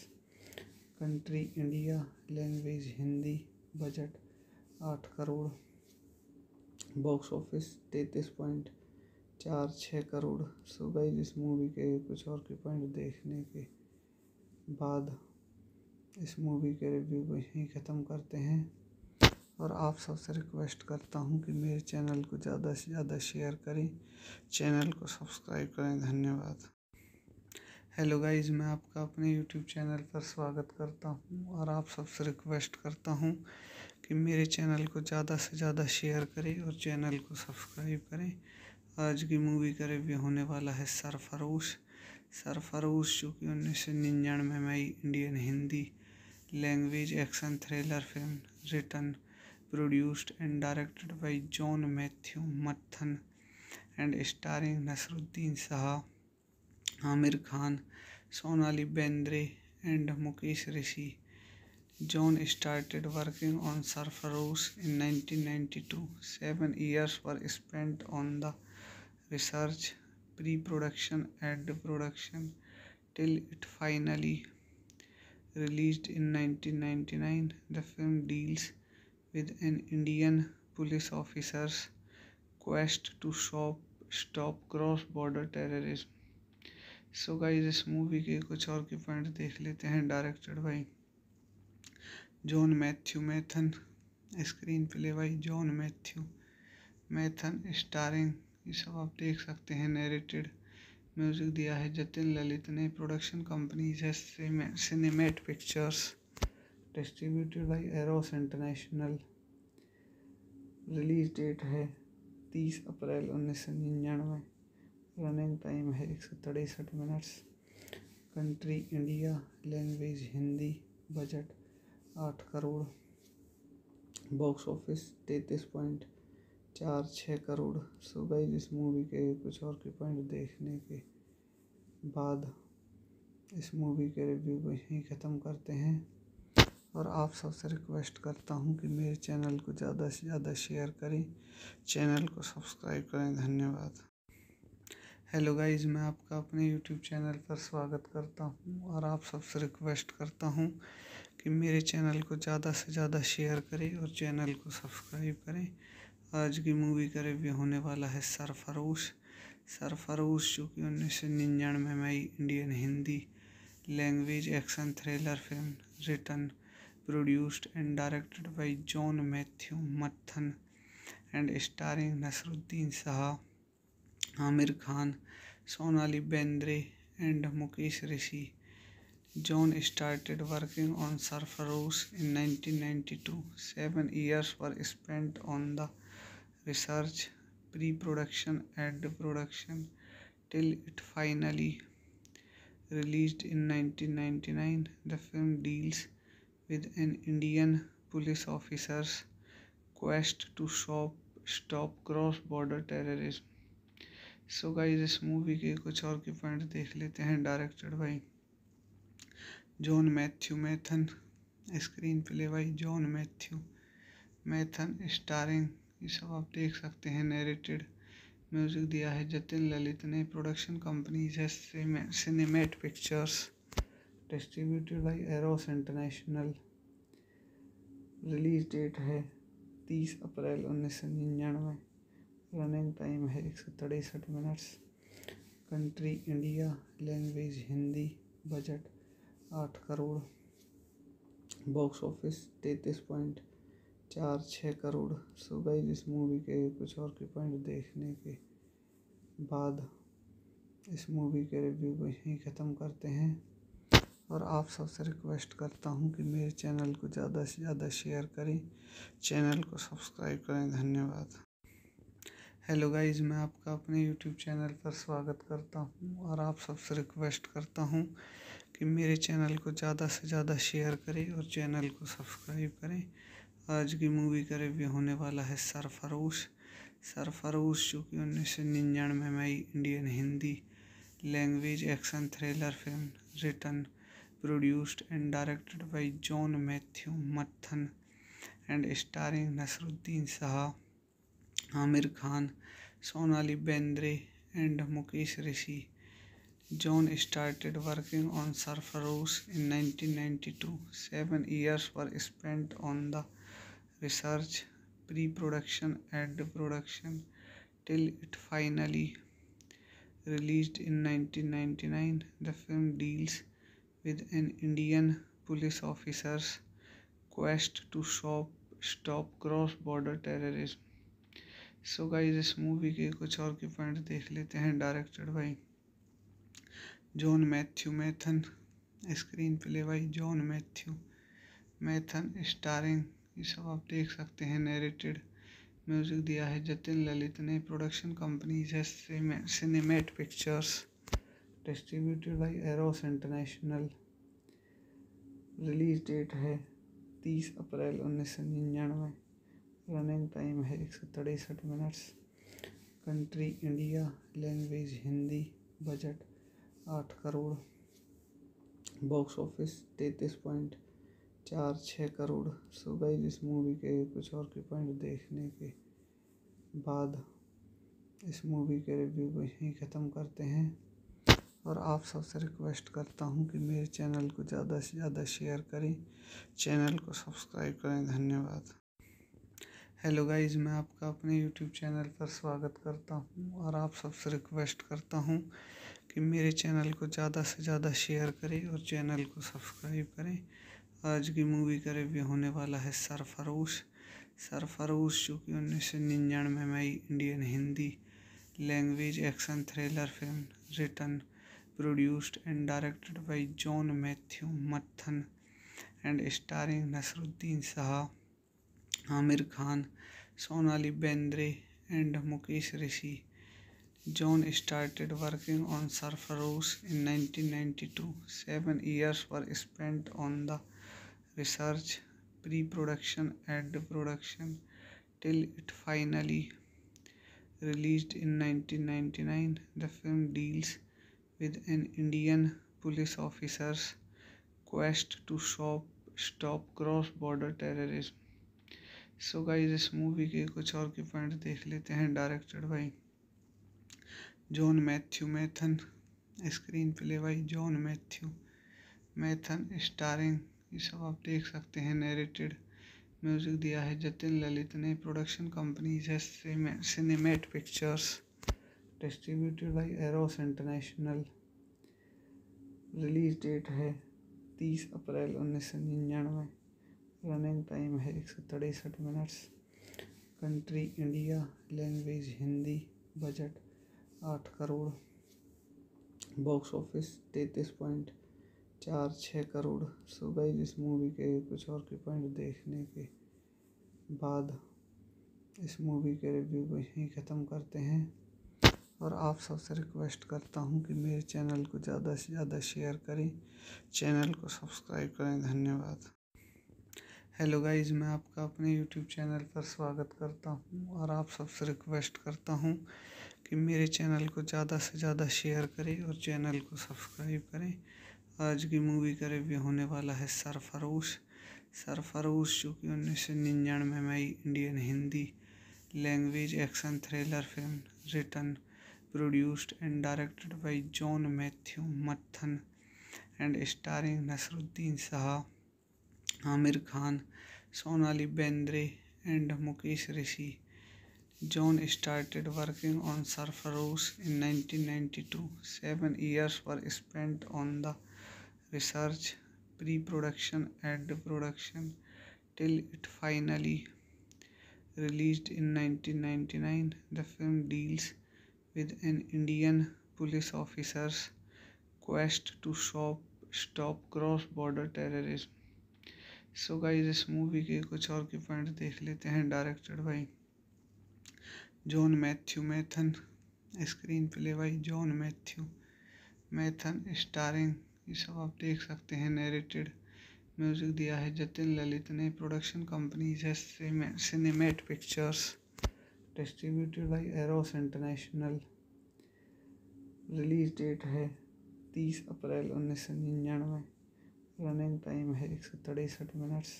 Country India, language Hindi. Budget आठ करोड़। बॉक्स ऑफिस तैंतीस पॉइंट चार छः करोड़। सो गाइस, इस मूवी के कुछ और के पॉइंट देखने के बाद इस मूवी के रिव्यू को यहीं ख़त्म करते हैं और आप सबसे रिक्वेस्ट करता हूं कि मेरे चैनल को ज़्यादा से ज़्यादा शेयर करें, चैनल को सब्सक्राइब करें। धन्यवाद। हेलो गाइस, मैं आपका अपने यूट्यूब चैनल पर स्वागत करता हूं और आप सबसे रिक्वेस्ट करता हूं कि मेरे चैनल को ज़्यादा से ज़्यादा शेयर करें और चैनल को सब्सक्राइब करें। आज की मूवी का रिव्यू होने वाला है सरफरोश। सरफरोश जो कि उन्नीस सौ निन्यानवे में Indian Hindi language action thriller film written, produced and directed by John Matthew मथन and starring Naseeruddin Shah, Aamir Khan, Sonali Bendre and Mukesh Rishi. John started working on Sarfarosh in nineteen ninety-two. Seven years were spent on the research, pre-production and production till it finally released in nineteen ninety-nine. The film deals with an Indian police officer's quest to stop, stop cross-border terrorism. So guys, इस movie के कुछ और के point देख लेते हैं. Directed by John Matthew Maithon, screen play by John Matthew Maithon, starring, ये सब आप देख सकते हैं. नरेटेड म्यूजिक दिया है जतिन ललित ने. प्रोडक्शन कंपनीज है cinematic pictures, distributed by arrows international. Release date है तीस अप्रैल उन्नीस सौ निन्यानवे. रनिंग टाइम है एक सौ तिरसठ minutes. Country India, language Hindi. Budget आठ करोड़. बॉक्स ऑफिस तैंतीस पॉइंट चार छः करोड़. सो गाइस, इस मूवी के कुछ और के पॉइंट देखने के बाद इस मूवी के रिव्यू को यहीं ख़त्म करते हैं. और आप सबसे रिक्वेस्ट करता हूं कि मेरे चैनल को ज़्यादा से ज़्यादा शेयर करें, चैनल को सब्सक्राइब करें. धन्यवाद. हेलो गाइस, मैं आपका अपने यूट्यूब चैनल पर स्वागत करता हूँ और आप सबसे रिक्वेस्ट करता हूँ कि मेरे चैनल को ज़्यादा से ज़्यादा शेयर करें और चैनल को सब्सक्राइब करें. आज की मूवी का रिव्यू होने वाला है सरफरोश. सरफरोश जो कि उन्नीस सौ निन्यानवे में आई Indian Hindi language action thriller film, written, produced and directed by John Matthew मथन and starring Naseeruddin Shah, Aamir Khan, Sonali Bendre and Mukesh Rishi. John started working on Sarfarosh in nineteen ninety-two. Seven years were spent on the research, pre-production and production till it finally released in nineteen ninety-nine. The film deals with an Indian police officer's quest to stop, stop cross-border terrorism. So guys, इस movie के कुछ और के point देख लेते हैं. Directed by John Matthew Maithon, screen play by John Matthew Maithon, starring, ये सब आप देख सकते हैं. नरेटेड म्यूजिक दिया है जतिन ललित ने. प्रोडक्शन कंपनीज है cinematic pictures, distributed by arrows international. Release date है तीस अप्रैल उन्नीस सौ निन्यानवे. रनिंग टाइम है एक सौ तिरसठ minutes. Country India, language Hindi. Budget आठ करोड़. बॉक्स ऑफिस तैंतीस पॉइंट चार छः करोड़. सो गाइस, इस मूवी के कुछ और के पॉइंट देखने के बाद इस मूवी के रिव्यू को यहीं ख़त्म करते हैं. और आप सबसे रिक्वेस्ट करता हूं कि मेरे चैनल को ज़्यादा से ज़्यादा शेयर करें, चैनल को सब्सक्राइब करें. धन्यवाद. हेलो गाइस, मैं आपका अपने यूट्यूब चैनल पर स्वागत करता हूं और आप सबसे रिक्वेस्ट करता हूं कि मेरे चैनल को ज़्यादा से ज़्यादा शेयर करें और चैनल को सब्सक्राइब करें. आज की मूवी का रिव्यू होने वाला है सरफरोश. सरफरोश जो कि उन्नीस सौ निन्यानवे में आई Indian Hindi language action thriller film, written, produced and directed by John Matthew मथन and starring Naseeruddin Shah, Aamir Khan, Sonali Bendre and Mukesh Rishi. John started working on Sarfarosh in nineteen ninety-two. Seven years were spent on the research, pre-production and production till it finally released in nineteen ninety-nine. The film deals with an Indian police officer's quest to stop, stop cross-border terrorism. So guys, इस movie के कुछ और के point देख लेते हैं. Directed by John Matthew Maithon, screen play by John Matthew Maithon, starring, ये सब आप देख सकते हैं. नरेटेड म्यूजिक दिया है जतिन ललित ने. प्रोडक्शन कंपनीज है cinematic pictures, distributed by arrows international. Release date है तीस अप्रैल उन्नीस सौ निन्यानवे। रनिंग टाइम है एक सौ तिरसठ minutes. Country India, language Hindi. Budget आठ करोड़। बॉक्स ऑफिस तैंतीस पॉइंट चार छः करोड़। सो गाइस, इस मूवी के कुछ और के पॉइंट देखने के बाद इस मूवी के रिव्यू को यहीं ख़त्म करते हैं और आप सबसे रिक्वेस्ट करता हूं कि मेरे चैनल को ज़्यादा से ज़्यादा शेयर करें, चैनल को सब्सक्राइब करें। धन्यवाद। हेलो गाइस, मैं आपका अपने यूट्यूब चैनल पर स्वागत करता हूं और आप सबसे रिक्वेस्ट करता हूं कि मेरे चैनल को ज़्यादा से ज़्यादा शेयर करें और चैनल को सब्सक्राइब करें। आज की मूवी का रिव्यू होने वाला है सरफरोश। सरफरोश जो कि उन्नीस सौ निन्यानवे में Indian Hindi language action thriller film, written, produced and directed by John Matthew मथन and starring Naseeruddin Shah, Aamir Khan, Sonali Bendre and Mukesh Rishi. John started working on Sarfarosh in nineteen ninety-two. Seven years were spent on the research, pre-production and production till it finally released in nineteen ninety-nine. The film deals with an Indian police officer's quest to stop, stop cross-border terrorism. So guys, इस movie के कुछ और के point देख लेते हैं। Directed by John Matthew Maithon, screen play by John Matthew Maithon, starring, ये सब आप देख सकते हैं। नरेटेड म्यूजिक दिया है जतिन ललित ने। प्रोडक्शन कंपनीज है cinematic pictures, distributed by arrows international. Release date है तीस अप्रैल उन्नीस सौ निन्यानवे। रनिंग टाइम है एक सौ तिरसठ minutes. Country India, language Hindi. Budget आठ करोड़। बॉक्स ऑफिस तैंतीस पॉइंट चार छः करोड़। सो गाइस, इस मूवी के कुछ और के पॉइंट देखने के बाद इस मूवी के रिव्यू को यहीं ख़त्म करते हैं और आप सबसे रिक्वेस्ट करता हूं कि मेरे चैनल को ज़्यादा से ज़्यादा शेयर करें, चैनल को सब्सक्राइब करें। धन्यवाद। हेलो गाइस, मैं आपका अपने यूट्यूब चैनल पर स्वागत करता हूं और आप सबसे रिक्वेस्ट करता हूं कि मेरे चैनल को ज़्यादा से ज़्यादा शेयर करें और चैनल को सब्सक्राइब करें। आज की मूवी का रिव्यू होने वाला है सरफरोश। सरफरोश जो कि उन्नीस सौ निन्यानवे में Indian Hindi language action thriller film, written, produced and directed by John Matthew मथन and starring Naseeruddin Shah, Aamir Khan, Sonali Bendre and Mukesh Rishi. John started working on Sarfarosh in nineteen ninety-two. Seven years were spent on the research, pre-production and production till it finally released in nineteen ninety-nine. The film deals with an Indian police officer's quest to stop, stop cross-border terrorism. So guys, इस movie के कुछ और के point देख लेते हैं। Directed by John Matthew Maithon, screen play by John Matthew Maithon, starring, ये सब आप देख सकते हैं। नरेटेड म्यूजिक दिया है जतिन ललित ने। प्रोडक्शन कंपनीज है cinematic pictures, distributed by arrows international. Release date है तीस अप्रैल उन्नीस सौ निन्यानवे। रनिंग टाइम है एक सौ तिरसठ minutes.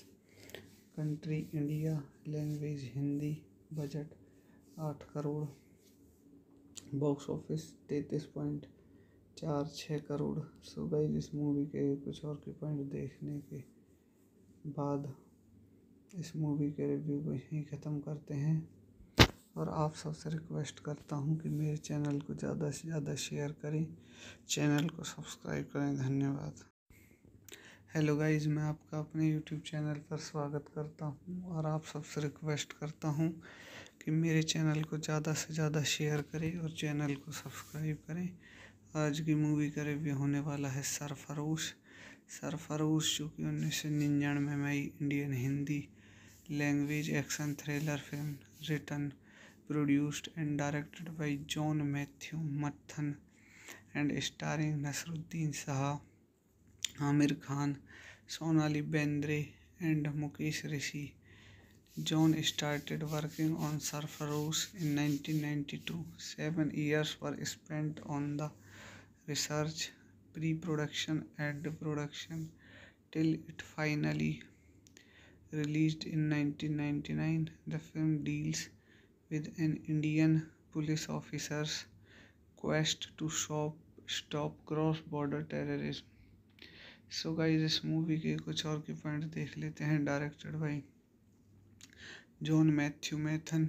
Country India, language Hindi. Budget आठ करोड़। बॉक्स ऑफिस तैंतीस पॉइंट चार छः करोड़। सो गाइस, इस मूवी के कुछ और के पॉइंट देखने के बाद इस मूवी के रिव्यू को यहीं ख़त्म करते हैं और आप सबसे रिक्वेस्ट करता हूं कि मेरे चैनल को ज़्यादा से ज़्यादा शेयर करें, चैनल को सब्सक्राइब करें। धन्यवाद। हेलो गाइस, मैं आपका अपने यूट्यूब चैनल पर स्वागत करता हूं और आप सबसे रिक्वेस्ट करता हूं कि मेरे चैनल को ज़्यादा से ज़्यादा शेयर करें और चैनल को सब्सक्राइब करें। आज की मूवी का रिव्यू होने वाला है सरफरोश। सरफरोश जो कि उन्नीस सौ निन्यानवे में Indian Hindi language action thriller film, written, produced and directed by John Matthew मथन and starring Naseeruddin Shah, Aamir Khan, Sonali Bendre and Mukesh Rishi. John started working on Sarfarosh in nineteen ninety-two. Seven years were spent on the research, pre-production and production till it finally released in nineteen ninety-nine. The film deals with an Indian police officer's quest to stop, stop cross-border terrorism. So guys, इस movie के कुछ और के point देख लेते हैं. Directed by John Matthew Maithon,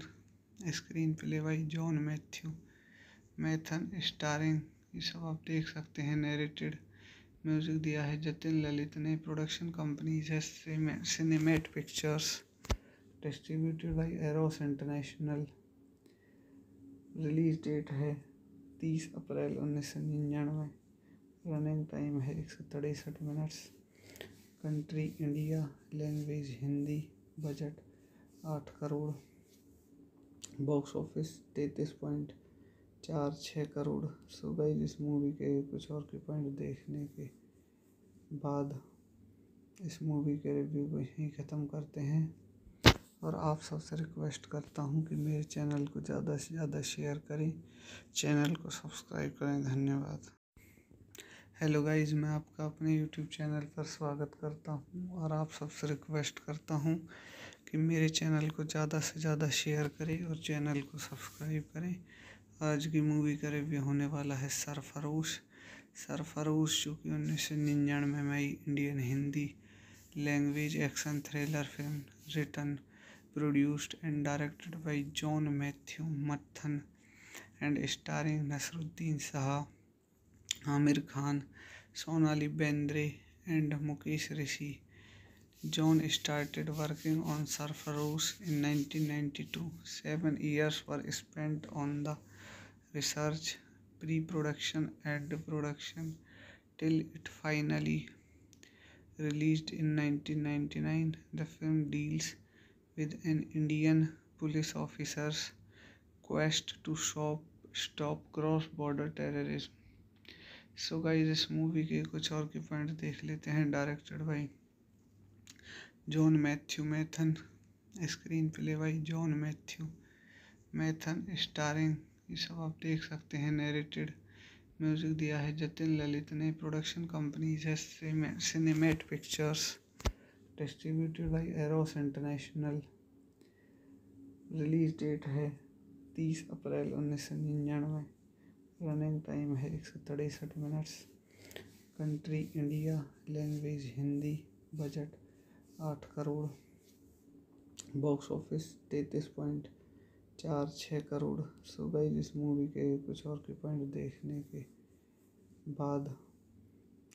screen play by John Matthew Maithon, starring, ये सब आप देख सकते हैं. नैरेटेड म्यूजिक दिया है जतिन ललित ने. प्रोडक्शन कंपनीज है cinematic pictures, distributed by arrows international. Release date है तीस अप्रैल उन्नीस सौ निन्यानवे. रनिंग टाइम है एक सौ तिरसठ minutes. Country India, language Hindi. Budget आठ करोड़. बॉक्स ऑफिस तैंतीस पॉइंट चार छः करोड़. सो गाइस, इस मूवी के कुछ और के पॉइंट देखने के बाद इस मूवी के रिव्यू को यहीं ख़त्म करते हैं. और आप सबसे रिक्वेस्ट करता हूं कि मेरे चैनल को ज़्यादा से ज़्यादा शेयर करें, चैनल को सब्सक्राइब करें. धन्यवाद. हेलो गाइस, मैं आपका अपने यूट्यूब चैनल पर स्वागत करता हूं और आप सबसे रिक्वेस्ट करता हूं कि मेरे चैनल को ज़्यादा से ज़्यादा शेयर करें और चैनल को सब्सक्राइब करें. आज की मूवी का रिव्यू होने वाला है सरफरोश. सरफरोश जो कि उन्नीस सौ निन्यानवे में आई Indian Hindi language action thriller film. Written, produced and directed by John Matthew मथन and starring Naseeruddin Shah, Aamir Khan, Sonali Bendre and Mukesh Rishi. John started working on Sarfarosh in nineteen ninety-two. Seven years were spent on the research, pre-production and production till it finally released in nineteen ninety-nine. The film deals with an Indian police officer's quest to stop, stop cross-border terrorism. So guys, इस movie के कुछ और के point देख लेते हैं. Directed by John Matthew Maithon, screen play by John Matthew Maithon, starring, ये सब आप देख सकते हैं. नैरेटेड म्यूजिक दिया है जतिन ललित ने. प्रोडक्शन कंपनीज है cinematic pictures, distributed by arrows international. Release date है तीस अप्रैल उन्नीस सौ निन्यानवे. रनिंग टाइम है एक सौ तिरसठ minutes. Country India, language Hindi. Budget आठ करोड़. बॉक्स ऑफिस तैंतीस पॉइंट चार छः करोड़. सो गाइस, इस मूवी के कुछ और के पॉइंट देखने के बाद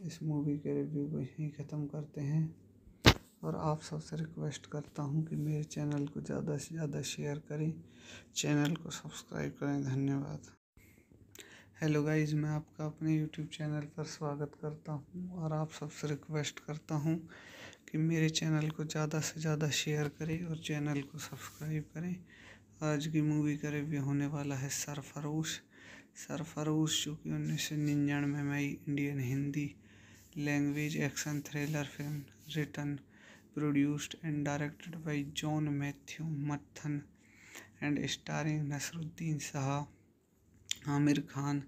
इस मूवी के रिव्यू को यहीं ख़त्म करते हैं. और आप सबसे रिक्वेस्ट करता हूं कि मेरे चैनल को ज़्यादा से ज़्यादा शेयर करें, चैनल को सब्सक्राइब करें. धन्यवाद. हेलो गाइस, मैं आपका अपने यूट्यूब चैनल पर स्वागत करता हूं और आप सबसे रिक्वेस्ट करता हूं कि मेरे चैनल को ज़्यादा से ज़्यादा शेयर करें और चैनल को सब्सक्राइब करें. आज की मूवी का रिव्यू होने वाला है सरफरोश. सरफरोश जो कि उन्नीस सौ निन्यानवे में आई Indian Hindi language action thriller film. Written, produced and directed by John Matthew मथन and starring Naseeruddin Shah, Aamir Khan,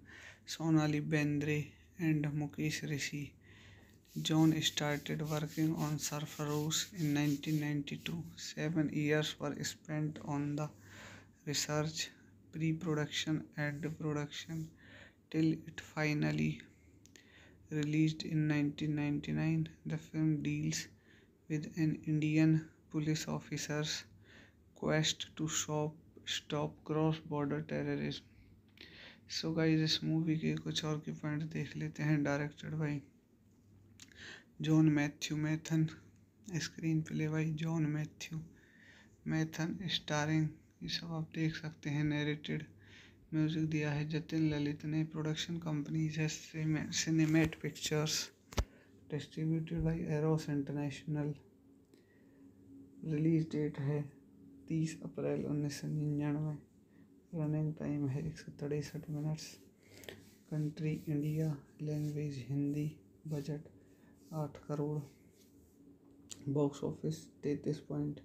Sonali Bendre and Mukesh Rishi. John started working on Sarfarosh in nineteen ninety-two. Seven years were spent on the research, pre-production and production till it finally released in nineteen ninety-nine. The film deals with an Indian police officer's quest to stop, stop cross-border terrorism. So guys, इस movie के कुछ और के point देख लेते हैं. Directed by John Matthew Maithon, screen play by John Matthew Maithon, starring, ये सब आप देख सकते हैं. नैरेटेड म्यूजिक दिया है जतिन ललित ने. प्रोडक्शन कंपनीज है cinematic pictures, distributed by arrows international. Release date है तीस अप्रैल उन्नीस सौ निन्यानवे. रनिंग टाइम है एक सौ तिरसठ minutes. Country India, language Hindi. Budget आठ करोड़. बॉक्स ऑफिस तैंतीस पॉइंट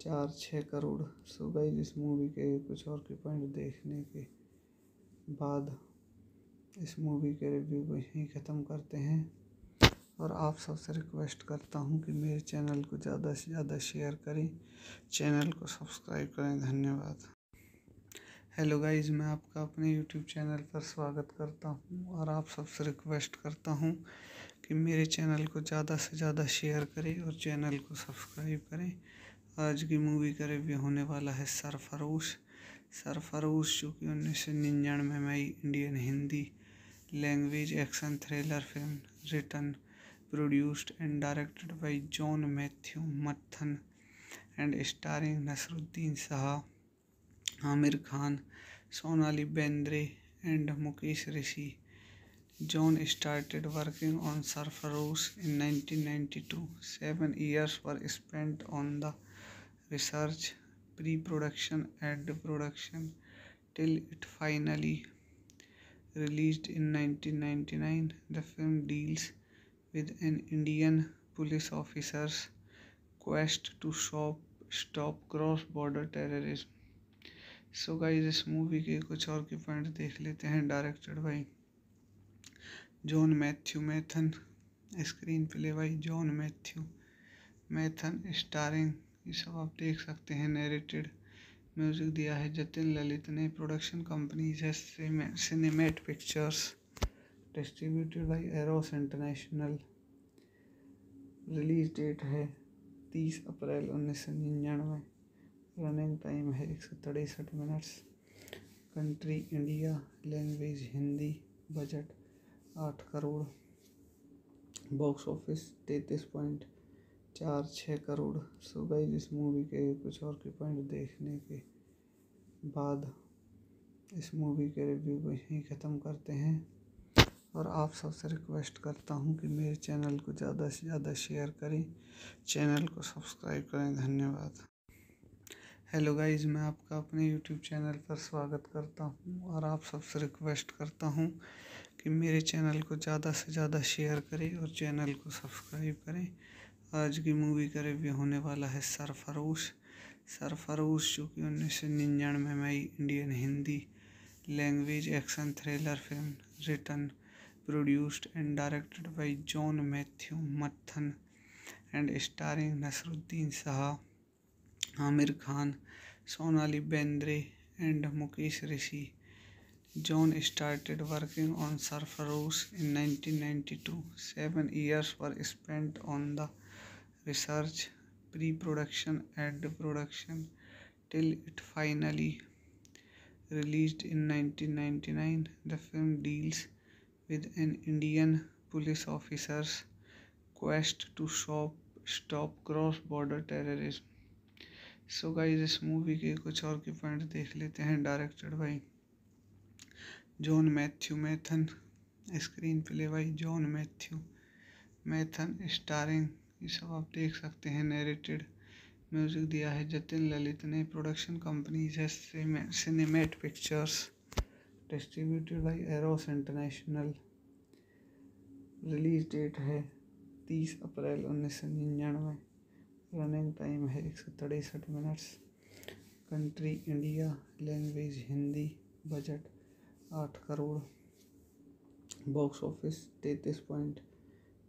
चार छः करोड़। सो गाइस इस मूवी के कुछ और के पॉइंट देखने के बाद इस मूवी के रिव्यू को यहीं ख़त्म करते हैं और आप सबसे रिक्वेस्ट करता हूं कि मेरे चैनल को ज़्यादा से ज़्यादा शेयर करें, चैनल को सब्सक्राइब करें। धन्यवाद। हेलो गाइस, मैं आपका अपने यूट्यूब चैनल पर स्वागत करता हूं और आप सबसे रिक्वेस्ट करता हूं कि मेरे चैनल को ज़्यादा से ज़्यादा शेयर करें और चैनल को सब्सक्राइब करें। आज की मूवी का रिव्यू होने वाला है सरफरोश। सरफरोश जो कि उन्नीस सौ निन्यानवे में Indian Hindi language action thriller film, written, produced and directed by John Matthew मथन and starring Naseeruddin Shah, Aamir Khan, Sonali Bendre and Mukesh Rishi. John started working on Sarfarosh in nineteen ninety-two. Seven years were spent on the research, pre-production and production till it finally released in nineteen ninety-nine. The film deals with an Indian police officer's quest to stop, stop cross-border terrorism. So guys इस movie के कुछ और के point देख लेते हैं। Directed by John Matthew Maithon, screen play by John Matthew Maithon, starring, ये सब आप देख सकते हैं। नैरेटेड म्यूजिक दिया है जतिन ललित ने। प्रोडक्शन कंपनीज है cinematic pictures, distributed by arrows international. Release date है तीस अप्रैल उन्नीस सौ निन्यानवे। रनिंग टाइम है एक सौ तिरसठ minutes. Country India, language Hindi. Budget आठ करोड़। बॉक्स ऑफिस तैंतीस पॉइंट चार छः करोड़। सो गाइस इस मूवी के कुछ और के पॉइंट देखने के बाद इस मूवी के रिव्यू को यहीं ख़त्म करते हैं और आप सबसे रिक्वेस्ट करता हूं कि मेरे चैनल को ज़्यादा से ज़्यादा शेयर करें, चैनल को सब्सक्राइब करें। धन्यवाद। हेलो गाइस, मैं आपका अपने यूट्यूब चैनल पर स्वागत करता हूं और आप सबसे रिक्वेस्ट करता हूं कि मेरे चैनल को ज़्यादा से ज़्यादा शेयर करें और चैनल को सब्सक्राइब करें। आज की मूवी का रिव्यू होने वाला है सरफरोश। सरफरोश जो कि उन्नीस सौ निन्यानवे में Indian Hindi language action thriller film, written, produced and directed by John Matthew मथन and starring Naseeruddin Shah, Aamir Khan, Sonali Bendre and Mukesh Rishi. John started working on Sarfarosh in nineteen ninety-two. Seven years were spent on the research, pre-production and production till it finally released in nineteen ninety-nine. The film deals with an Indian police officer's quest to stop, stop cross-border terrorism. So so guys इस movie के कुछ और के point देख लेते हैं। Directed by John Matthew Maithon, screen play by John Matthew Maithon, starring, ये सब आप देख सकते हैं। नैरेटेड म्यूजिक दिया है जतिन ललित ने। प्रोडक्शन कंपनीज है cinematic pictures, distributed by arrows international. Release date है तीस अप्रैल उन्नीस सौ निन्यानवे। रनिंग टाइम है एक सौ तिरसठ minutes. Country India, language Hindi. Budget आठ करोड़। बॉक्स ऑफिस तैंतीस पॉइंट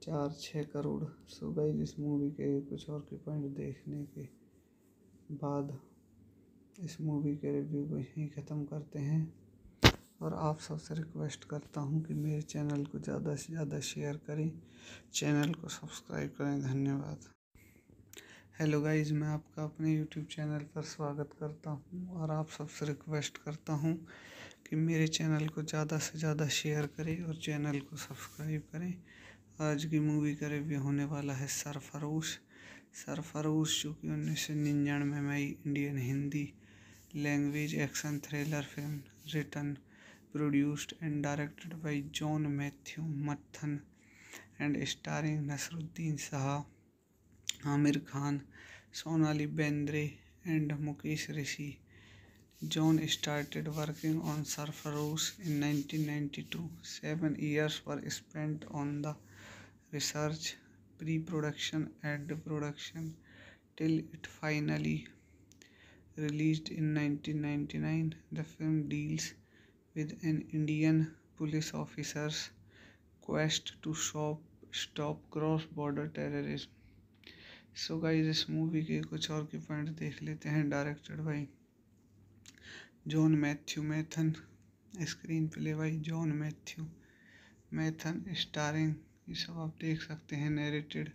चार छः करोड़। सो गाइस इस मूवी के कुछ और के पॉइंट देखने के बाद इस मूवी के रिव्यू को यहीं ख़त्म करते हैं और आप सबसे रिक्वेस्ट करता हूं कि मेरे चैनल को ज़्यादा से ज़्यादा शेयर करें, चैनल को सब्सक्राइब करें। धन्यवाद। हेलो गाइस, मैं आपका अपने यूट्यूब चैनल पर स्वागत करता हूं और आप सबसे रिक्वेस्ट करता हूं कि मेरे चैनल को ज़्यादा से ज़्यादा शेयर करें और चैनल को सब्सक्राइब करें। आज की मूवी का रिव्यू होने वाला है सरफरोश। सरफरोश जो कि उन्नीस सौ निन्यानवे में Indian Hindi language action thriller film, written, produced and directed by John Matthew मथन and starring Naseeruddin Shah, Aamir Khan, Sonali Bendre and Mukesh Rishi. John started working on Sarfarosh in nineteen ninety-two. Seven years were spent on the research, pre production and production till it finally released in nineteen ninety nine. The film deals with an Indian police officer's quest to stop stop cross-border terrorism. So guys, इस movie के कुछ और के point देख लेते हैं. Directed by John Matthew Maithon, screen play by John Matthew Maithon, starring, ये सब आप देख सकते हैं. नरेटेड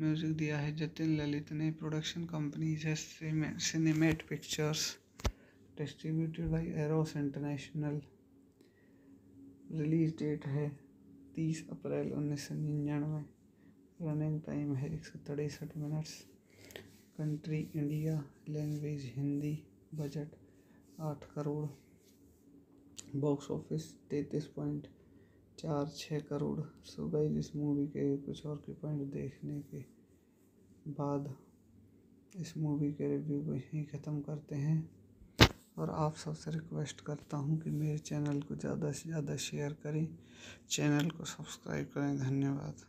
म्यूज़िक दिया है जतिन ललित ने. प्रोडक्शन कंपनीज है cinematic pictures, distributed by arrows international. Release date है तीस अप्रैल उन्नीस सौ निन्यानवे. रनिंग टाइम है एक सौ तिरसठ minutes. Country India, language Hindi. Budget आठ करोड़. बॉक्स ऑफिस तैंतीस पॉइंट चार छः करोड़. सो गाइस, इस मूवी के कुछ और के पॉइंट देखने के बाद इस मूवी के रिव्यू को यहीं ख़त्म करते हैं. और आप सबसे रिक्वेस्ट करता हूं कि मेरे चैनल को ज़्यादा से ज़्यादा शेयर करें, चैनल को सब्सक्राइब करें. धन्यवाद.